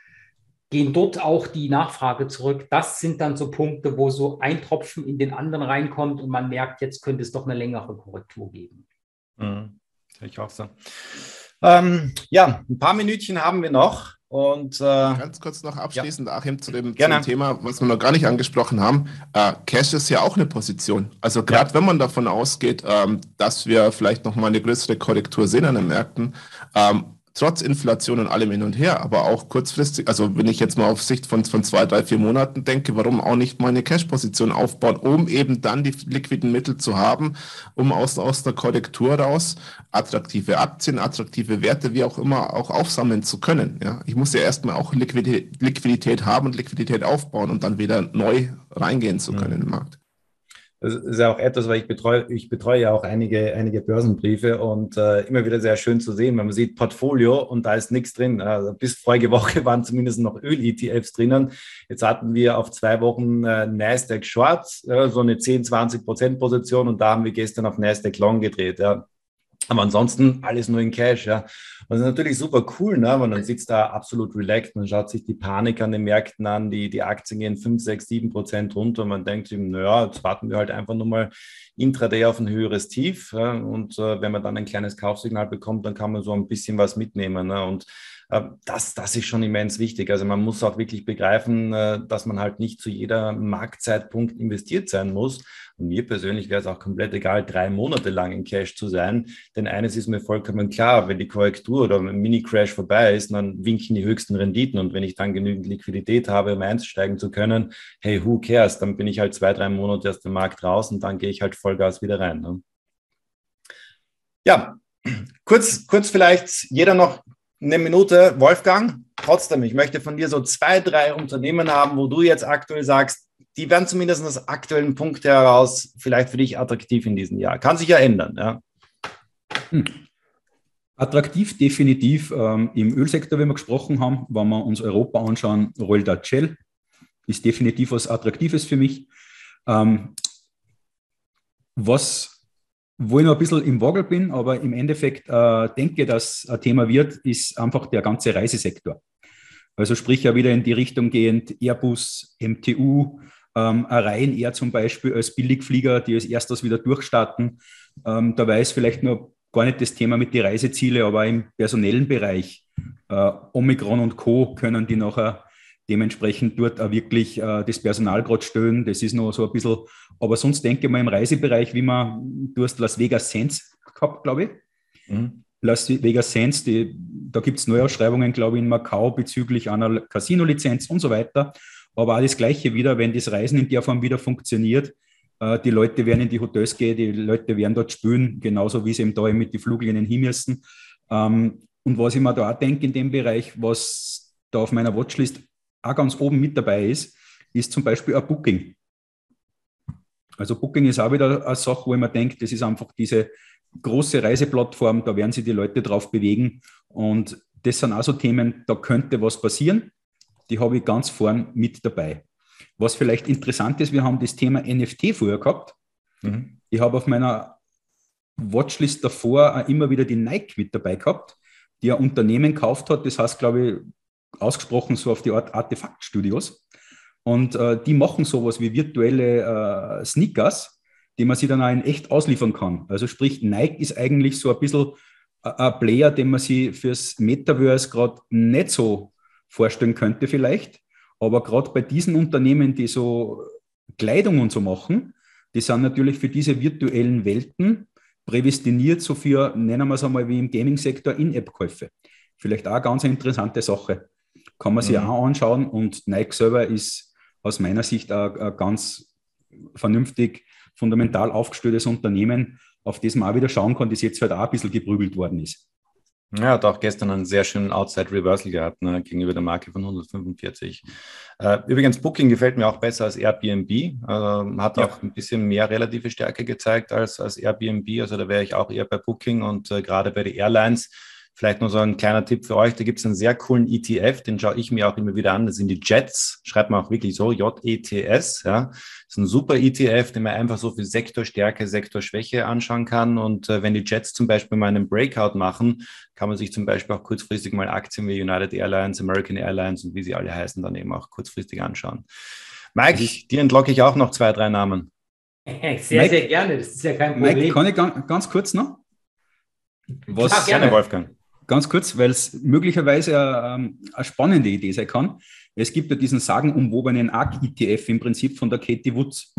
gehen dort auch die Nachfrage zurück. Das sind dann so Punkte, wo so ein Tropfen in den anderen reinkommt und man merkt, jetzt könnte es doch eine längere Korrektur geben. Mhm. Sehe ich auch so. Ähm, ja, ein paar Minütchen haben wir noch. Und, äh, Ganz kurz noch abschließend, ja. Achim, zu dem, zu dem Thema, was wir noch gar nicht angesprochen haben. Äh, Cash ist ja auch eine Position. Also gerade ja. wenn man davon ausgeht, ähm, dass wir vielleicht nochmal eine größere Korrektur sehen an den Märkten, ähm, trotz Inflation und allem hin und her, aber auch kurzfristig, also wenn ich jetzt mal auf Sicht von, von zwei, drei, vier Monaten denke, warum auch nicht mal eine Cash-Position aufbauen, um eben dann die liquiden Mittel zu haben, um aus, aus der Korrektur raus attraktive Aktien, attraktive Werte, wie auch immer, auch aufsammeln zu können. Ja? Ich muss ja erstmal auch Liquidität, Liquidität haben und Liquidität aufbauen, um dann wieder neu reingehen zu können mhm. im Markt. Das ist ja auch etwas, weil ich betreue, ich betreue ja auch einige, einige Börsenbriefe und äh, immer wieder sehr schön zu sehen, wenn man sieht Portfolio und da ist nichts drin. Also bis vorige Woche waren zumindest noch Öl-E T Fs drinnen. Jetzt hatten wir auf zwei Wochen äh, Nasdaq Short, äh, so eine zehn, zwanzig Prozent Position und da haben wir gestern auf Nasdaq Long gedreht, ja. Aber ansonsten alles nur in Cash, ja. Das ist natürlich super cool, ne? Weil man sitzt da absolut relaxed, man schaut sich die Panik an den Märkten an, die, die Aktien gehen fünf, sechs, sieben Prozent runter und man denkt eben, naja, jetzt warten wir halt einfach nochmal intraday auf ein höheres Tief, ja? Und äh, wenn man dann ein kleines Kaufsignal bekommt, dann kann man so ein bisschen was mitnehmen, ne? Und äh, das, das ist schon immens wichtig. Also man muss auch wirklich begreifen, äh, dass man halt nicht zu jeder Marktzeitpunkt investiert sein muss. Und mir persönlich wäre es auch komplett egal, drei Monate lang in Cash zu sein. Denn eines ist mir vollkommen klar, wenn die Korrektur oder ein Mini-Crash vorbei ist, dann winken die höchsten Renditen. Und wenn ich dann genügend Liquidität habe, um einsteigen zu können, hey, who cares? Dann bin ich halt zwei, drei Monate aus dem Markt raus und dann gehe ich halt Vollgas wieder rein. Ne? Ja, kurz, kurz vielleicht jeder noch eine Minute. Wolfgang, trotzdem, ich möchte von dir so zwei, drei Unternehmen haben, wo du jetzt aktuell sagst, die werden zumindest aus aktuellen Punkt heraus vielleicht für dich attraktiv in diesem Jahr. Kann sich ja ändern. Ja. Hm. Attraktiv definitiv ähm, im Ölsektor, wie wir gesprochen haben. Wenn wir uns Europa anschauen, Royal Dutch Shell ist definitiv was Attraktives für mich. Ähm, was, wo ich noch ein bisschen im Woggle bin, aber im Endeffekt äh, denke, dass ein Thema wird, ist einfach der ganze Reisesektor. Also sprich ja wieder in die Richtung gehend Airbus, M T U, ähm, Ryanair zum Beispiel als Billigflieger, die als erstes wieder durchstarten. Ähm, da weiß vielleicht noch gar nicht das Thema mit den Reisezielen, aber im personellen Bereich, äh, Omikron und Co. können die nachher dementsprechend dort auch wirklich äh, das Personal gerade stören. Das ist noch so ein bisschen, aber sonst denke ich mal im Reisebereich, wie man, du hast Las Vegas Sands gehabt, glaube ich. Mhm. Las Vegas Sands, die, da gibt es Neuausschreibungen, glaube ich, in Macau bezüglich einer Casino-Lizenz und so weiter. Aber auch das Gleiche wieder, wenn das Reisen in der Form wieder funktioniert, äh, die Leute werden in die Hotels gehen, die Leute werden dort spülen, genauso wie sie eben da eben mit den Fluglinien hin müssen. Ähm, und was ich mir da auch denke in dem Bereich, was da auf meiner Watchlist auch ganz oben mit dabei ist, ist zum Beispiel ein Booking. Also Booking ist auch wieder eine Sache, wo ich mir denke, das ist einfach diese große Reiseplattform, da werden sich die Leute drauf bewegen und das sind auch so Themen, da könnte was passieren, die habe ich ganz vorn mit dabei. Was vielleicht interessant ist, wir haben das Thema N F T vorher gehabt, mhm. ich habe auf meiner Watchlist davor auch immer wieder die Nike mit dabei gehabt, die ein Unternehmen gekauft hat, das heißt glaube ich ausgesprochen so auf die Art Artefaktstudios und äh, die machen sowas wie virtuelle äh, Sneakers, die man sich dann auch in echt ausliefern kann. Also sprich, Nike ist eigentlich so ein bisschen ein Player, den man sich fürs Metaverse gerade nicht so vorstellen könnte vielleicht. Aber gerade bei diesen Unternehmen, die so Kleidung und so machen, die sind natürlich für diese virtuellen Welten prädestiniert, so für, nennen wir es einmal wie im Gaming-Sektor, In-App-Käufe. Vielleicht auch eine ganz interessante Sache. Kann man sich mhm. auch anschauen und Nike selber ist aus meiner Sicht auch ganz vernünftig, fundamental aufgestelltes Unternehmen, auf das man auch wieder schauen kann, das jetzt halt auch ein bisschen geprügelt worden ist. Ja, hat auch gestern einen sehr schönen Outside-Reversal gehabt, ne, gegenüber der Marke von hundertfünfundvierzig. Äh, übrigens, Booking gefällt mir auch besser als Airbnb. Äh, hat ja. auch ein bisschen mehr relative Stärke gezeigt als, als Airbnb. Also da wäre ich auch eher bei Booking und äh, gerade bei den Airlines. Vielleicht nur so ein kleiner Tipp für euch, da gibt es einen sehr coolen E T F, den schaue ich mir auch immer wieder an, das sind die JETS, schreibt man auch wirklich so, J E T S, ja, das ist ein super E T F, den man einfach so für Sektorstärke, Sektorschwäche anschauen kann und äh, wenn die JETS zum Beispiel mal einen Breakout machen, kann man sich zum Beispiel auch kurzfristig mal Aktien wie United Airlines, American Airlines und wie sie alle heißen, dann eben auch kurzfristig anschauen. Mike, ich, dir entlocke ich auch noch zwei, drei Namen. Sehr, Mike, sehr gerne, das ist ja kein Problem. Mike, kann ich ganz, ganz kurz noch? Was? Ach, gerne, Wolfgang. Ganz kurz, weil es möglicherweise eine, eine spannende Idee sein kann. Es gibt ja diesen sagenumwobenen A R C-E T F im Prinzip von der Cathie Woods,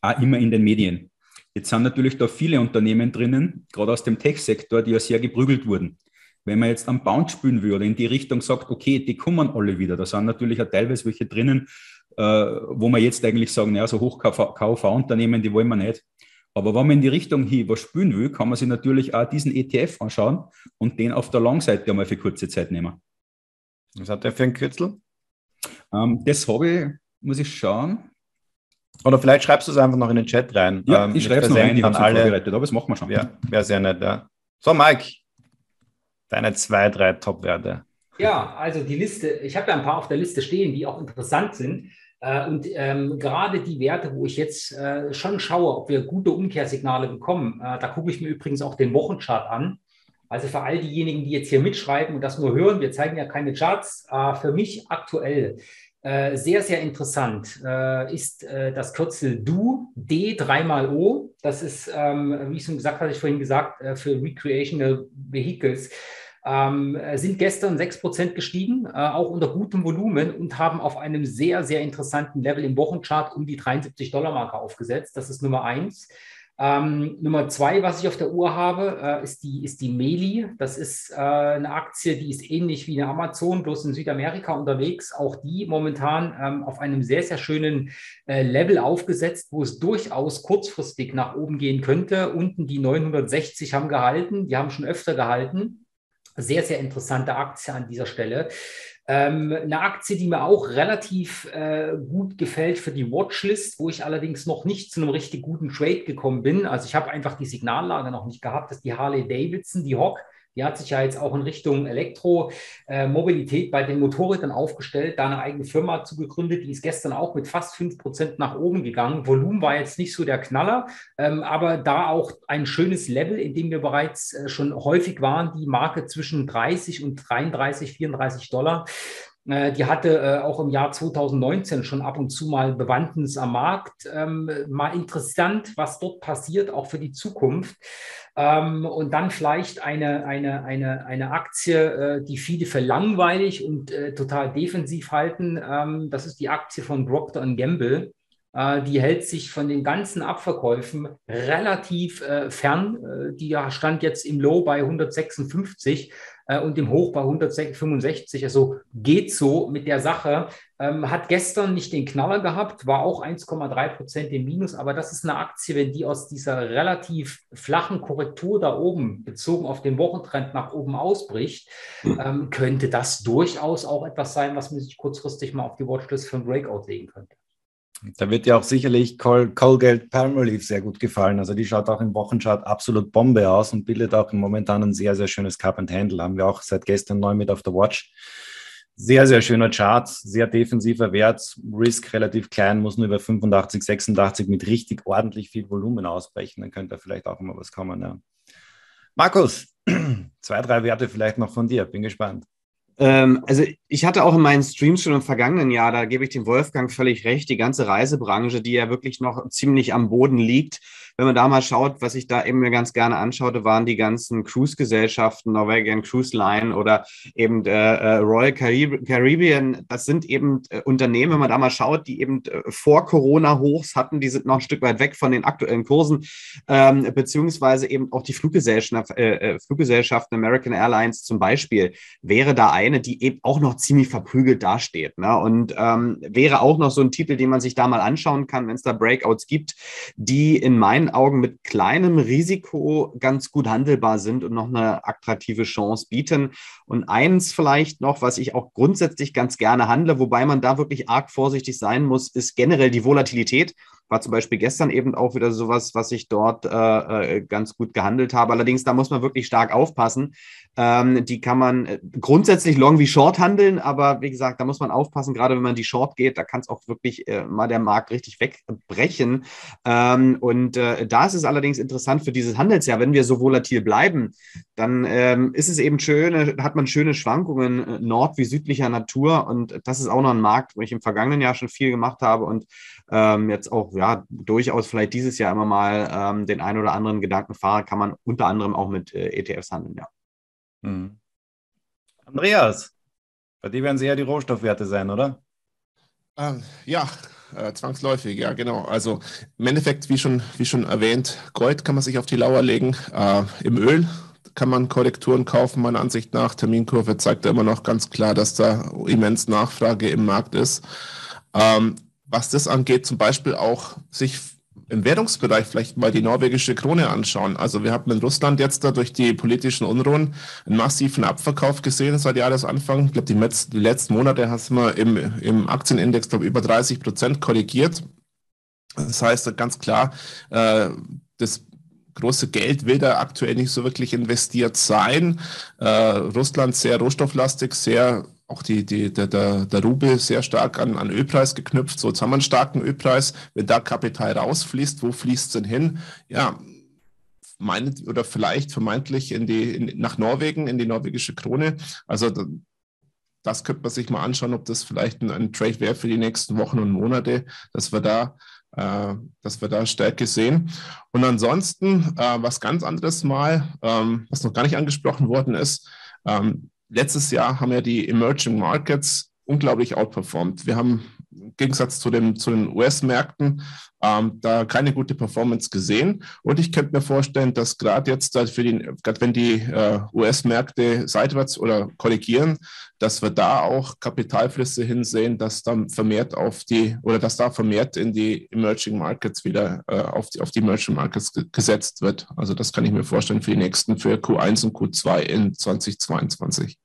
auch immer in den Medien. Jetzt sind natürlich da viele Unternehmen drinnen, gerade aus dem Tech-Sektor, die ja sehr geprügelt wurden. Wenn man jetzt am Bounce spielen würde oder in die Richtung sagt, okay, die kommen alle wieder, da sind natürlich auch teilweise welche drinnen, wo man jetzt eigentlich sagen, naja, so Hoch-K V-Unternehmen, die wollen wir nicht. Aber wenn man in die Richtung hier was spüren will, kann man sich natürlich auch diesen E T F anschauen und den auf der Long-Seite einmal für kurze Zeit nehmen. Was hat der für ein Kürzel? Ähm, das habe ich, muss ich schauen. Oder vielleicht schreibst du es einfach noch in den Chat rein. Ja, ähm, ich schreibe es noch rein, ich habe es vorbereitet, aber das machen wir schon. Ja, wäre sehr nett, ja. So, Mike, deine zwei, drei Top-Werte. Ja, also die Liste, ich habe da ein paar auf der Liste stehen, die auch interessant sind. Und ähm, gerade die Werte, wo ich jetzt äh, schon schaue, ob wir gute Umkehrsignale bekommen, äh, da gucke ich mir übrigens auch den Wochenchart an. Also für all diejenigen, die jetzt hier mitschreiben und das nur hören, wir zeigen ja keine Charts, äh, für mich aktuell äh, sehr, sehr interessant äh, ist äh, das Kürzel D U, D dreimal O. Das ist, ähm, wie ich schon gesagt hatte, ich vorhin gesagt, äh, für Recreational Vehicles. Ähm, sind gestern sechs Prozent gestiegen, äh, auch unter gutem Volumen und haben auf einem sehr, sehr interessanten Level im Wochenchart um die dreiundsiebzig-Dollar-Marke aufgesetzt. Das ist Nummer eins. Ähm, Nummer zwei, was ich auf der Uhr habe, äh, ist die, ist die Meli. Das ist äh, eine Aktie, die ist ähnlich wie eine Amazon, bloß in Südamerika unterwegs. Auch die momentan ähm, auf einem sehr, sehr schönen äh, Level aufgesetzt, wo es durchaus kurzfristig nach oben gehen könnte. Unten die neunhundertsechzig haben gehalten, die haben schon öfter gehalten. Sehr, sehr interessante Aktie an dieser Stelle. Ähm, eine Aktie, die mir auch relativ äh, gut gefällt für die Watchlist, wo ich allerdings noch nicht zu einem richtig guten Trade gekommen bin. Also ich habe einfach die Signallage noch nicht gehabt, dass die Harley Davidson, die H O C, die hat sich ja jetzt auch in Richtung Elektromobilität äh, bei den Motorrädern aufgestellt, da eine eigene Firma zugegründet, die ist gestern auch mit fast fünf Prozent nach oben gegangen. Volumen war jetzt nicht so der Knaller, ähm, aber da auch ein schönes Level, in dem wir bereits äh, schon häufig waren, die Marke zwischen dreißig und dreiunddreißig, vierunddreißig Dollar. Die hatte äh, auch im Jahr zweitausendneunzehn schon ab und zu mal Bewandtnis am Markt. Ähm, mal interessant, was dort passiert, auch für die Zukunft. Ähm, und dann vielleicht eine, eine, eine, eine Aktie, äh, die viele für langweilig und äh, total defensiv halten. Ähm, das ist die Aktie von Procter and Gamble. Äh, die hält sich von den ganzen Abverkäufen relativ äh, fern. Äh, die stand jetzt im Low bei hundertsechsundfünfzig. Und im Hoch bei hundertfünfundsechzig, also geht so mit der Sache. Ähm, hat gestern nicht den Knaller gehabt, war auch eins Komma drei Prozent im Minus, aber das ist eine Aktie, wenn die aus dieser relativ flachen Korrektur da oben, bezogen auf den Wochentrend nach oben ausbricht, ähm, könnte das durchaus auch etwas sein, was man sich kurzfristig mal auf die Watchlist für ein Breakout legen könnte. Da wird ja auch sicherlich Col- Colgate Palmolive sehr gut gefallen. Also die schaut auch im Wochenchart absolut Bombe aus und bildet auch momentan ein sehr, sehr schönes Cup and Handle. Haben wir auch seit gestern neu mit auf der Watch. Sehr, sehr schöner Chart, sehr defensiver Wert, Risk relativ klein, muss nur über fünfundachtzig, sechsundachtzig mit richtig ordentlich viel Volumen ausbrechen. Dann könnte da vielleicht auch mal was kommen. Ja. Markus, zwei, drei Werte vielleicht noch von dir. Bin gespannt. Also ich hatte auch in meinen Streams schon im vergangenen Jahr, da gebe ich dem Wolfgang völlig recht, die ganze Reisebranche, die ja wirklich noch ziemlich am Boden liegt. Wenn man da mal schaut, was ich da eben mir ganz gerne anschaute, waren die ganzen Cruise-Gesellschaften, Norwegian Cruise Line oder eben äh, Royal Caribbean. Das sind eben Unternehmen, wenn man da mal schaut, die eben vor Corona Hochs hatten, die sind noch ein Stück weit weg von den aktuellen Kursen, ähm, beziehungsweise eben auch die Fluggesellschaften, äh, Fluggesellschaften American Airlines zum Beispiel, wäre da ein eine, die eben auch noch ziemlich verprügelt dasteht, ne? Und ähm, wäre auch noch so ein Titel, den man sich da mal anschauen kann, wenn es da Breakouts gibt, die in meinen Augen mit kleinem Risiko ganz gut handelbar sind und noch eine attraktive Chance bieten. Und eins vielleicht noch, was ich auch grundsätzlich ganz gerne handle, wobei man da wirklich arg vorsichtig sein muss, ist generell die Volatilität. War zum Beispiel gestern eben auch wieder sowas, was ich dort äh, ganz gut gehandelt habe. Allerdings, da muss man wirklich stark aufpassen. Ähm, die kann man grundsätzlich long wie short handeln, aber wie gesagt, da muss man aufpassen, gerade wenn man die short geht, da kann es auch wirklich äh, mal der Markt richtig wegbrechen. Ähm, und äh, da ist es allerdings interessant für dieses Handelsjahr, wenn wir so volatil bleiben, dann ähm, ist es eben schön, hat man schöne Schwankungen nord- wie südlicher Natur, und das ist auch noch ein Markt, wo ich im vergangenen Jahr schon viel gemacht habe und ähm, jetzt auch ja, durchaus vielleicht dieses Jahr immer mal ähm, den einen oder anderen Gedanken fahre, kann man unter anderem auch mit äh, E T Fs handeln, ja. Mhm. Andreas, bei dir werden sie ja die Rohstoffwerte sein, oder? Ähm, ja, äh, zwangsläufig, ja, genau. Also im Endeffekt, wie schon, wie schon erwähnt, Gold kann man sich auf die Lauer legen, äh, im Öl kann man Korrekturen kaufen, meiner Ansicht nach. Terminkurve zeigt ja immer noch ganz klar, dass da immens Nachfrage im Markt ist. Ähm, Was das angeht, zum Beispiel auch sich im Währungsbereich vielleicht mal die norwegische Krone anschauen. Also wir haben in Russland jetzt da durch die politischen Unruhen einen massiven Abverkauf gesehen seit Jahresanfang. Ich glaube, die, Metz- die letzten Monate haben wir im, im Aktienindex glaub, über dreißig Prozent korrigiert. Das heißt ganz klar, äh, das große Geld will da aktuell nicht so wirklich investiert sein. Äh, Russland sehr rohstofflastig, sehr auch die, die, der, der, der Rubel sehr stark an, an Ölpreis geknüpft. So, jetzt haben wir einen starken Ölpreis. Wenn da Kapital rausfließt, wo fließt es denn hin? Ja, meine, oder vielleicht vermeintlich in die, in, nach Norwegen, in die norwegische Krone. Also das könnte man sich mal anschauen, ob das vielleicht ein, ein Trade wäre für die nächsten Wochen und Monate, dass wir da Äh, dass wir da Stärke sehen. Und ansonsten, äh, was ganz anderes mal, ähm, was noch gar nicht angesprochen worden ist, ähm, letztes Jahr haben ja die Emerging Markets unglaublich outperformed. Wir haben im Gegensatz zu, dem, zu den U S-Märkten ähm, da keine gute Performance gesehen. Und ich könnte mir vorstellen, dass gerade jetzt, für den, grad wenn die äh, U S-Märkte seitwärts oder korrigieren, dass wir da auch Kapitalflüsse hinsehen, dass dann vermehrt auf die oder dass da vermehrt in die Emerging Markets wieder äh, auf, die, auf die Emerging Markets ge- gesetzt wird. Also das kann ich mir vorstellen für die nächsten, für Q eins und Q zwei in zwanzig zweiundzwanzig.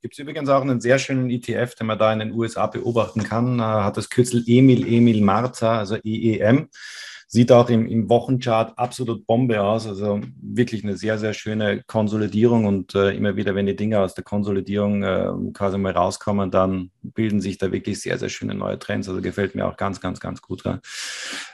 Gibt es übrigens auch einen sehr schönen E T F, den man da in den U S A beobachten kann, hat das Kürzel Emil, Emil Marza, also E E M. Sieht auch im, im Wochenchart absolut Bombe aus, also wirklich eine sehr, sehr schöne Konsolidierung, und äh, immer wieder, wenn die Dinger aus der Konsolidierung äh, quasi mal rauskommen, dann bilden sich da wirklich sehr, sehr schöne neue Trends, also gefällt mir auch ganz, ganz, ganz gut. Ja,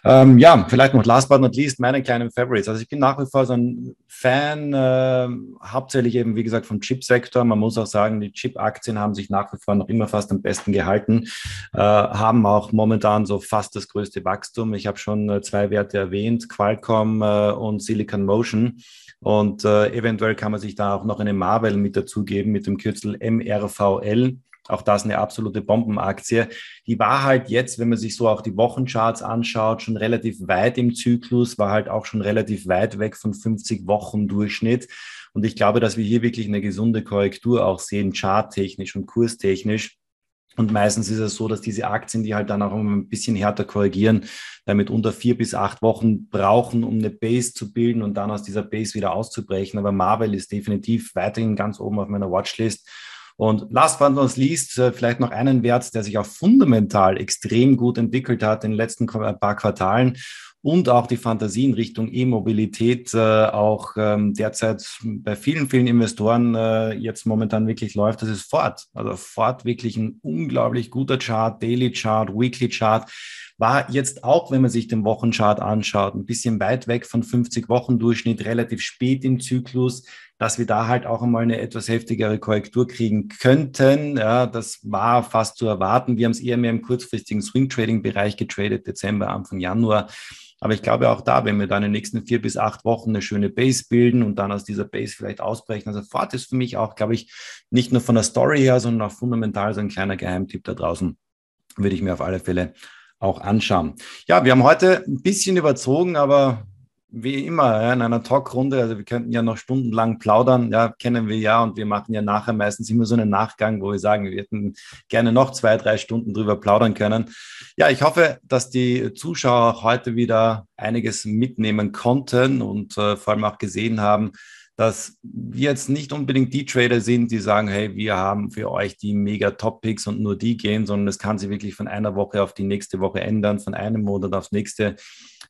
ähm, ja vielleicht noch last but not least meine kleinen Favorites, also ich bin nach wie vor so ein Fan, äh, hauptsächlich eben, wie gesagt, vom Chip-Sektor. Man muss auch sagen, die Chip-Aktien haben sich nach wie vor noch immer fast am besten gehalten, äh, haben auch momentan so fast das größte Wachstum. Ich habe schon äh, zwei Werte erwähnt, Qualcomm äh, und Silicon Motion, und äh, eventuell kann man sich da auch noch eine Marvell mit dazugeben mit dem Kürzel M R V L. Auch das eine absolute Bombenaktie. Die war halt jetzt, wenn man sich so auch die Wochencharts anschaut, schon relativ weit im Zyklus, war halt auch schon relativ weit weg von fünfzig Wochen Durchschnitt. Und ich glaube, dass wir hier wirklich eine gesunde Korrektur auch sehen, charttechnisch und kurstechnisch. Und meistens ist es so, dass diese Aktien, die halt dann auch ein bisschen härter korrigieren, damit unter vier bis acht Wochen brauchen, um eine Base zu bilden und dann aus dieser Base wieder auszubrechen. Aber Marvel ist definitiv weiterhin ganz oben auf meiner Watchlist. Und last but not least, vielleicht noch einen Wert, der sich auch fundamental extrem gut entwickelt hat in den letzten paar Quartalen und auch die Fantasie in Richtung E-Mobilität äh, auch ähm, derzeit bei vielen, vielen Investoren äh, jetzt momentan wirklich läuft, das ist Ford. Also Ford wirklich ein unglaublich guter Chart, Daily Chart, Weekly Chart, war jetzt auch, wenn man sich den Wochenchart anschaut, ein bisschen weit weg von fünfzig Wochen Durchschnitt, relativ spät im Zyklus, dass wir da halt auch einmal eine etwas heftigere Korrektur kriegen könnten. Ja, das war fast zu erwarten. Wir haben es eher mehr im kurzfristigen Swing-Trading-Bereich getradet, Dezember, Anfang Januar. Aber ich glaube auch da, wenn wir dann in den nächsten vier bis acht Wochen eine schöne Base bilden und dann aus dieser Base vielleicht ausbrechen, also Ford ist für mich auch, glaube ich, nicht nur von der Story her, sondern auch fundamental so ein kleiner Geheimtipp da draußen, würde ich mir auf alle Fälle auch anschauen. Ja, wir haben heute ein bisschen überzogen, aber wie immer ja, in einer Talkrunde, also wir könnten ja noch stundenlang plaudern, ja, kennen wir ja, und wir machen ja nachher meistens immer so einen Nachgang, wo wir sagen, wir hätten gerne noch zwei, drei Stunden drüber plaudern können. Ja, ich hoffe, dass die Zuschauer auch heute wieder einiges mitnehmen konnten und äh, vor allem auch gesehen haben, dass wir jetzt nicht unbedingt die Trader sind, die sagen, hey, wir haben für euch die Mega-Top-Picks und nur die gehen, sondern das kann sich wirklich von einer Woche auf die nächste Woche ändern, von einem Monat aufs nächste.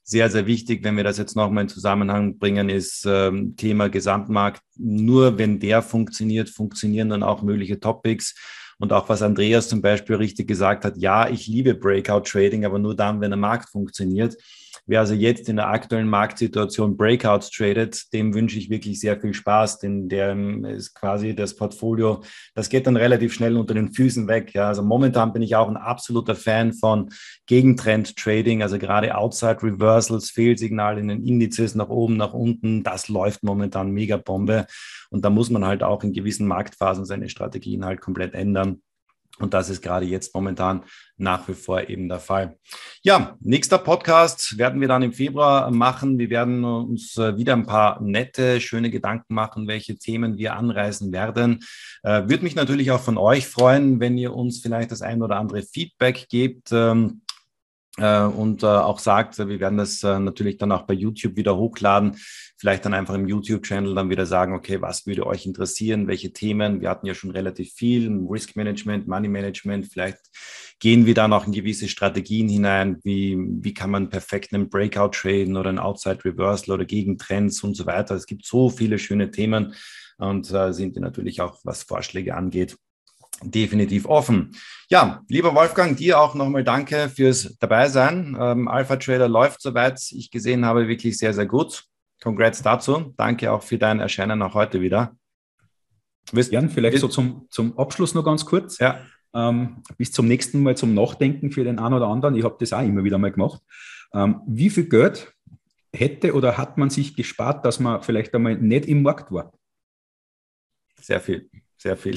Sehr, sehr wichtig, wenn wir das jetzt nochmal in Zusammenhang bringen, ist ähm, Thema Gesamtmarkt. Nur wenn der funktioniert, funktionieren dann auch mögliche Top-Picks. Und auch was Andreas zum Beispiel richtig gesagt hat, ja, ich liebe Breakout-Trading, aber nur dann, wenn der Markt funktioniert. Wer also jetzt in der aktuellen Marktsituation Breakouts tradet, dem wünsche ich wirklich sehr viel Spaß, denn der ist quasi das Portfolio, das geht dann relativ schnell unter den Füßen weg. Ja, also momentan bin ich auch ein absoluter Fan von Gegentrend-Trading, also gerade Outside-Reversals, Fehlsignale in den Indizes nach oben, nach unten, das läuft momentan mega Bombe. Und da muss man halt auch in gewissen Marktphasen seine Strategien halt komplett ändern. Und das ist gerade jetzt momentan nach wie vor eben der Fall. Ja, nächster Podcast werden wir dann im Februar machen. Wir werden uns wieder ein paar nette, schöne Gedanken machen, welche Themen wir anreißen werden. Äh, würde mich natürlich auch von euch freuen, wenn ihr uns vielleicht das ein oder andere Feedback gebt. Ähm, und äh, auch sagt, wir werden das äh, natürlich dann auch bei YouTube wieder hochladen, vielleicht dann einfach im YouTube-Channel dann wieder sagen, okay, was würde euch interessieren, welche Themen, wir hatten ja schon relativ viel, Risk Management, Money Management, vielleicht gehen wir dann auch in gewisse Strategien hinein, wie, wie kann man perfekt einen Breakout traden oder einen Outside Reversal oder Gegentrends und so weiter. Es gibt so viele schöne Themen und äh, sind wir natürlich auch, was Vorschläge angeht, definitiv offen. Ja, lieber Wolfgang, dir auch nochmal danke fürs Dabeisein. Ähm, Alpha Trader läuft, soweit ich gesehen habe, wirklich sehr, sehr gut. Congrats dazu. Danke auch für dein Erscheinen auch heute wieder. Willst, Gern, vielleicht willst, so zum, zum Abschluss noch ganz kurz. Ja. Ähm, bis zum nächsten Mal zum Nachdenken für den einen oder anderen. Ich habe das auch immer wieder mal gemacht. Ähm, wie viel Geld hätte oder hat man sich gespart, dass man vielleicht einmal nicht im Markt war? Sehr viel. Sehr viel.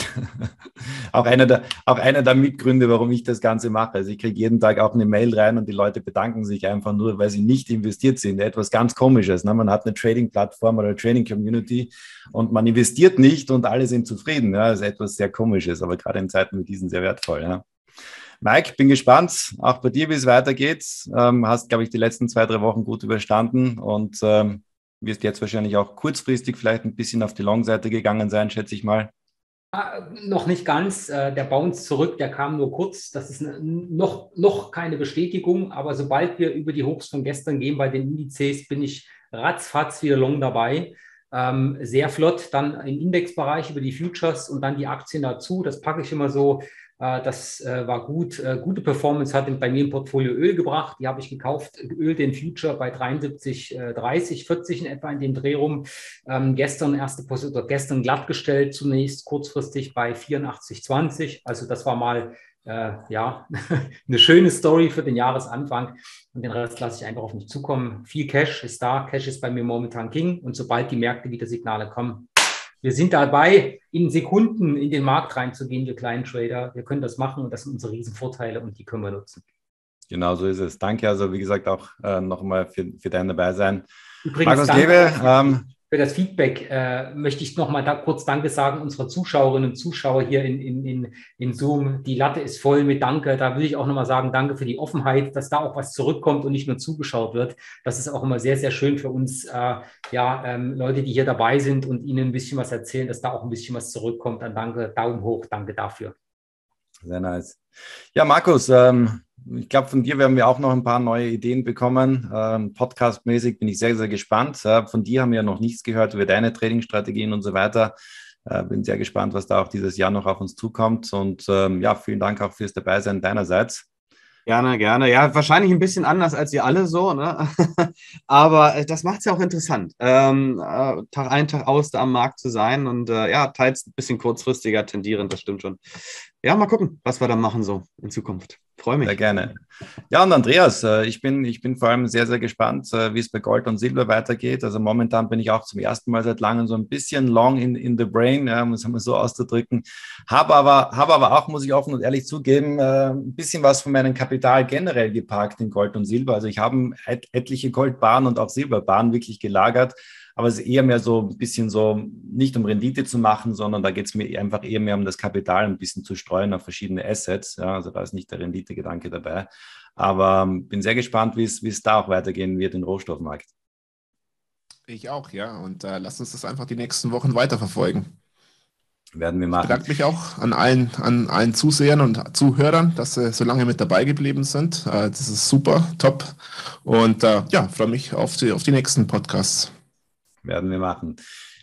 auch, einer der, auch einer der Mitgründe, warum ich das Ganze mache. Also ich kriege jeden Tag auch eine Mail rein und die Leute bedanken sich einfach nur, weil sie nicht investiert sind. Etwas ganz Komisches. Ne? Man hat eine Trading-Plattform oder eine Trading-Community und man investiert nicht und alle sind zufrieden. Ja? Das ist etwas sehr Komisches, aber gerade in Zeiten wie diesen sehr wertvoll. Ja? Mike, bin gespannt, auch bei dir, wie es weitergeht. Ähm, hast, glaube ich, die letzten zwei, drei Wochen gut überstanden und ähm, wirst jetzt wahrscheinlich auch kurzfristig vielleicht ein bisschen auf die Long-Seite gegangen sein, schätze ich mal. Noch nicht ganz. Der Bounce zurück, der kam nur kurz. Das ist noch, noch keine Bestätigung, aber sobald wir über die Hochs von gestern gehen bei den Indizes, bin ich ratzfatz wieder long dabei. Sehr flott, dann im Indexbereich über die Futures und dann die Aktien dazu. Das packe ich immer so. Das war gut. Gute Performance hat bei mir im Portfolio Öl gebracht. Die habe ich gekauft. Öl, den Future bei dreiundsiebzig dreißig, vierzig in etwa in dem Dreh rum. Ähm, gestern erste Position, gestern glattgestellt, zunächst kurzfristig bei vierundachtzig zwanzig. Also das war mal äh, ja eine schöne Story für den Jahresanfang. Und den Rest lasse ich einfach auf mich zukommen. Viel Cash ist da. Cash ist bei mir momentan King. Und sobald die Märkte wieder Signale kommen, wir sind dabei, in Sekunden in den Markt reinzugehen, wir kleinen Trader. Wir können das machen und das sind unsere Riesenvorteile und die können wir nutzen. Genau so ist es. Danke also, wie gesagt, auch äh, nochmal für, für dein Dabeisein. Übrigens, Markus Klebe, ähm, für das Feedback äh, möchte ich nochmal da kurz Danke sagen, unsere Zuschauerinnen und Zuschauer hier in, in, in, in Zoom. Die Latte ist voll mit Danke. Da will ich auch nochmal sagen, danke für die Offenheit, dass da auch was zurückkommt und nicht nur zugeschaut wird. Das ist auch immer sehr, sehr schön für uns, äh, ja, ähm, Leute, die hier dabei sind und Ihnen ein bisschen was erzählen, dass da auch ein bisschen was zurückkommt. Dann danke, Daumen hoch, danke dafür. Sehr nice. Ja, Markus, ähm ich glaube, von dir werden wir auch noch ein paar neue Ideen bekommen. Ähm, Podcast-mäßig bin ich sehr, sehr gespannt. Äh, von dir haben wir ja noch nichts gehört über deine Trading-Strategien und so weiter. Äh, bin sehr gespannt, was da auch dieses Jahr noch auf uns zukommt. Und ähm, ja, vielen Dank auch fürs Dabeisein deinerseits. Gerne, gerne. Ja, wahrscheinlich ein bisschen anders als ihr alle so, ne? Aber das macht es ja auch interessant, ähm, Tag ein, Tag aus da am Markt zu sein. Und äh, ja, teils ein bisschen kurzfristiger tendierend, das stimmt schon. ja, mal gucken, was wir da machen so in Zukunft. Freue mich. Sehr gerne. Ja, und Andreas, ich bin, ich bin vor allem sehr, sehr gespannt, wie es bei Gold und Silber weitergeht. Also momentan bin ich auch zum ersten Mal seit langem so ein bisschen long in, in the brain, ja, um es einmal so auszudrücken. Habe aber, hab aber auch, muss ich offen und ehrlich zugeben, ein bisschen was von meinem Kapital generell geparkt in Gold und Silber. Also ich habe et- etliche Goldbaren und auch Silberbaren wirklich gelagert. Aber es ist eher mehr so ein bisschen so, nicht um Rendite zu machen, sondern da geht es mir einfach eher mehr um das Kapital ein bisschen zu streuen auf verschiedene Assets. Ja, also da ist nicht der Renditegedanke dabei. Aber ähm, bin sehr gespannt, wie es da auch weitergehen wird im Rohstoffmarkt. Ich auch, ja. Und äh, lasst uns das einfach die nächsten Wochen weiterverfolgen. Werden wir machen. Ich bedanke mich auch an allen, an allen Zusehern und Zuhörern, dass sie so lange mit dabei geblieben sind. Äh, das ist super, top. Und äh, ja, freue mich auf die, auf die nächsten Podcasts. Werden wir machen.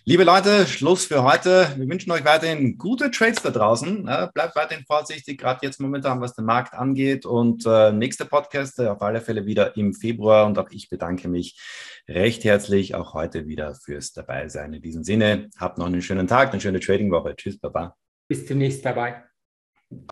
Liebe Leute, Schluss für heute. Wir wünschen euch weiterhin gute Trades da draußen. Bleibt weiterhin vorsichtig, gerade jetzt momentan, was den Markt angeht. Und äh, nächster Podcast auf alle Fälle wieder im Februar. Und auch ich bedanke mich recht herzlich auch heute wieder fürs Dabeisein. In diesem Sinne, habt noch einen schönen Tag, eine schöne Trading-Woche. Tschüss, Baba. Bis zum nächsten Mal.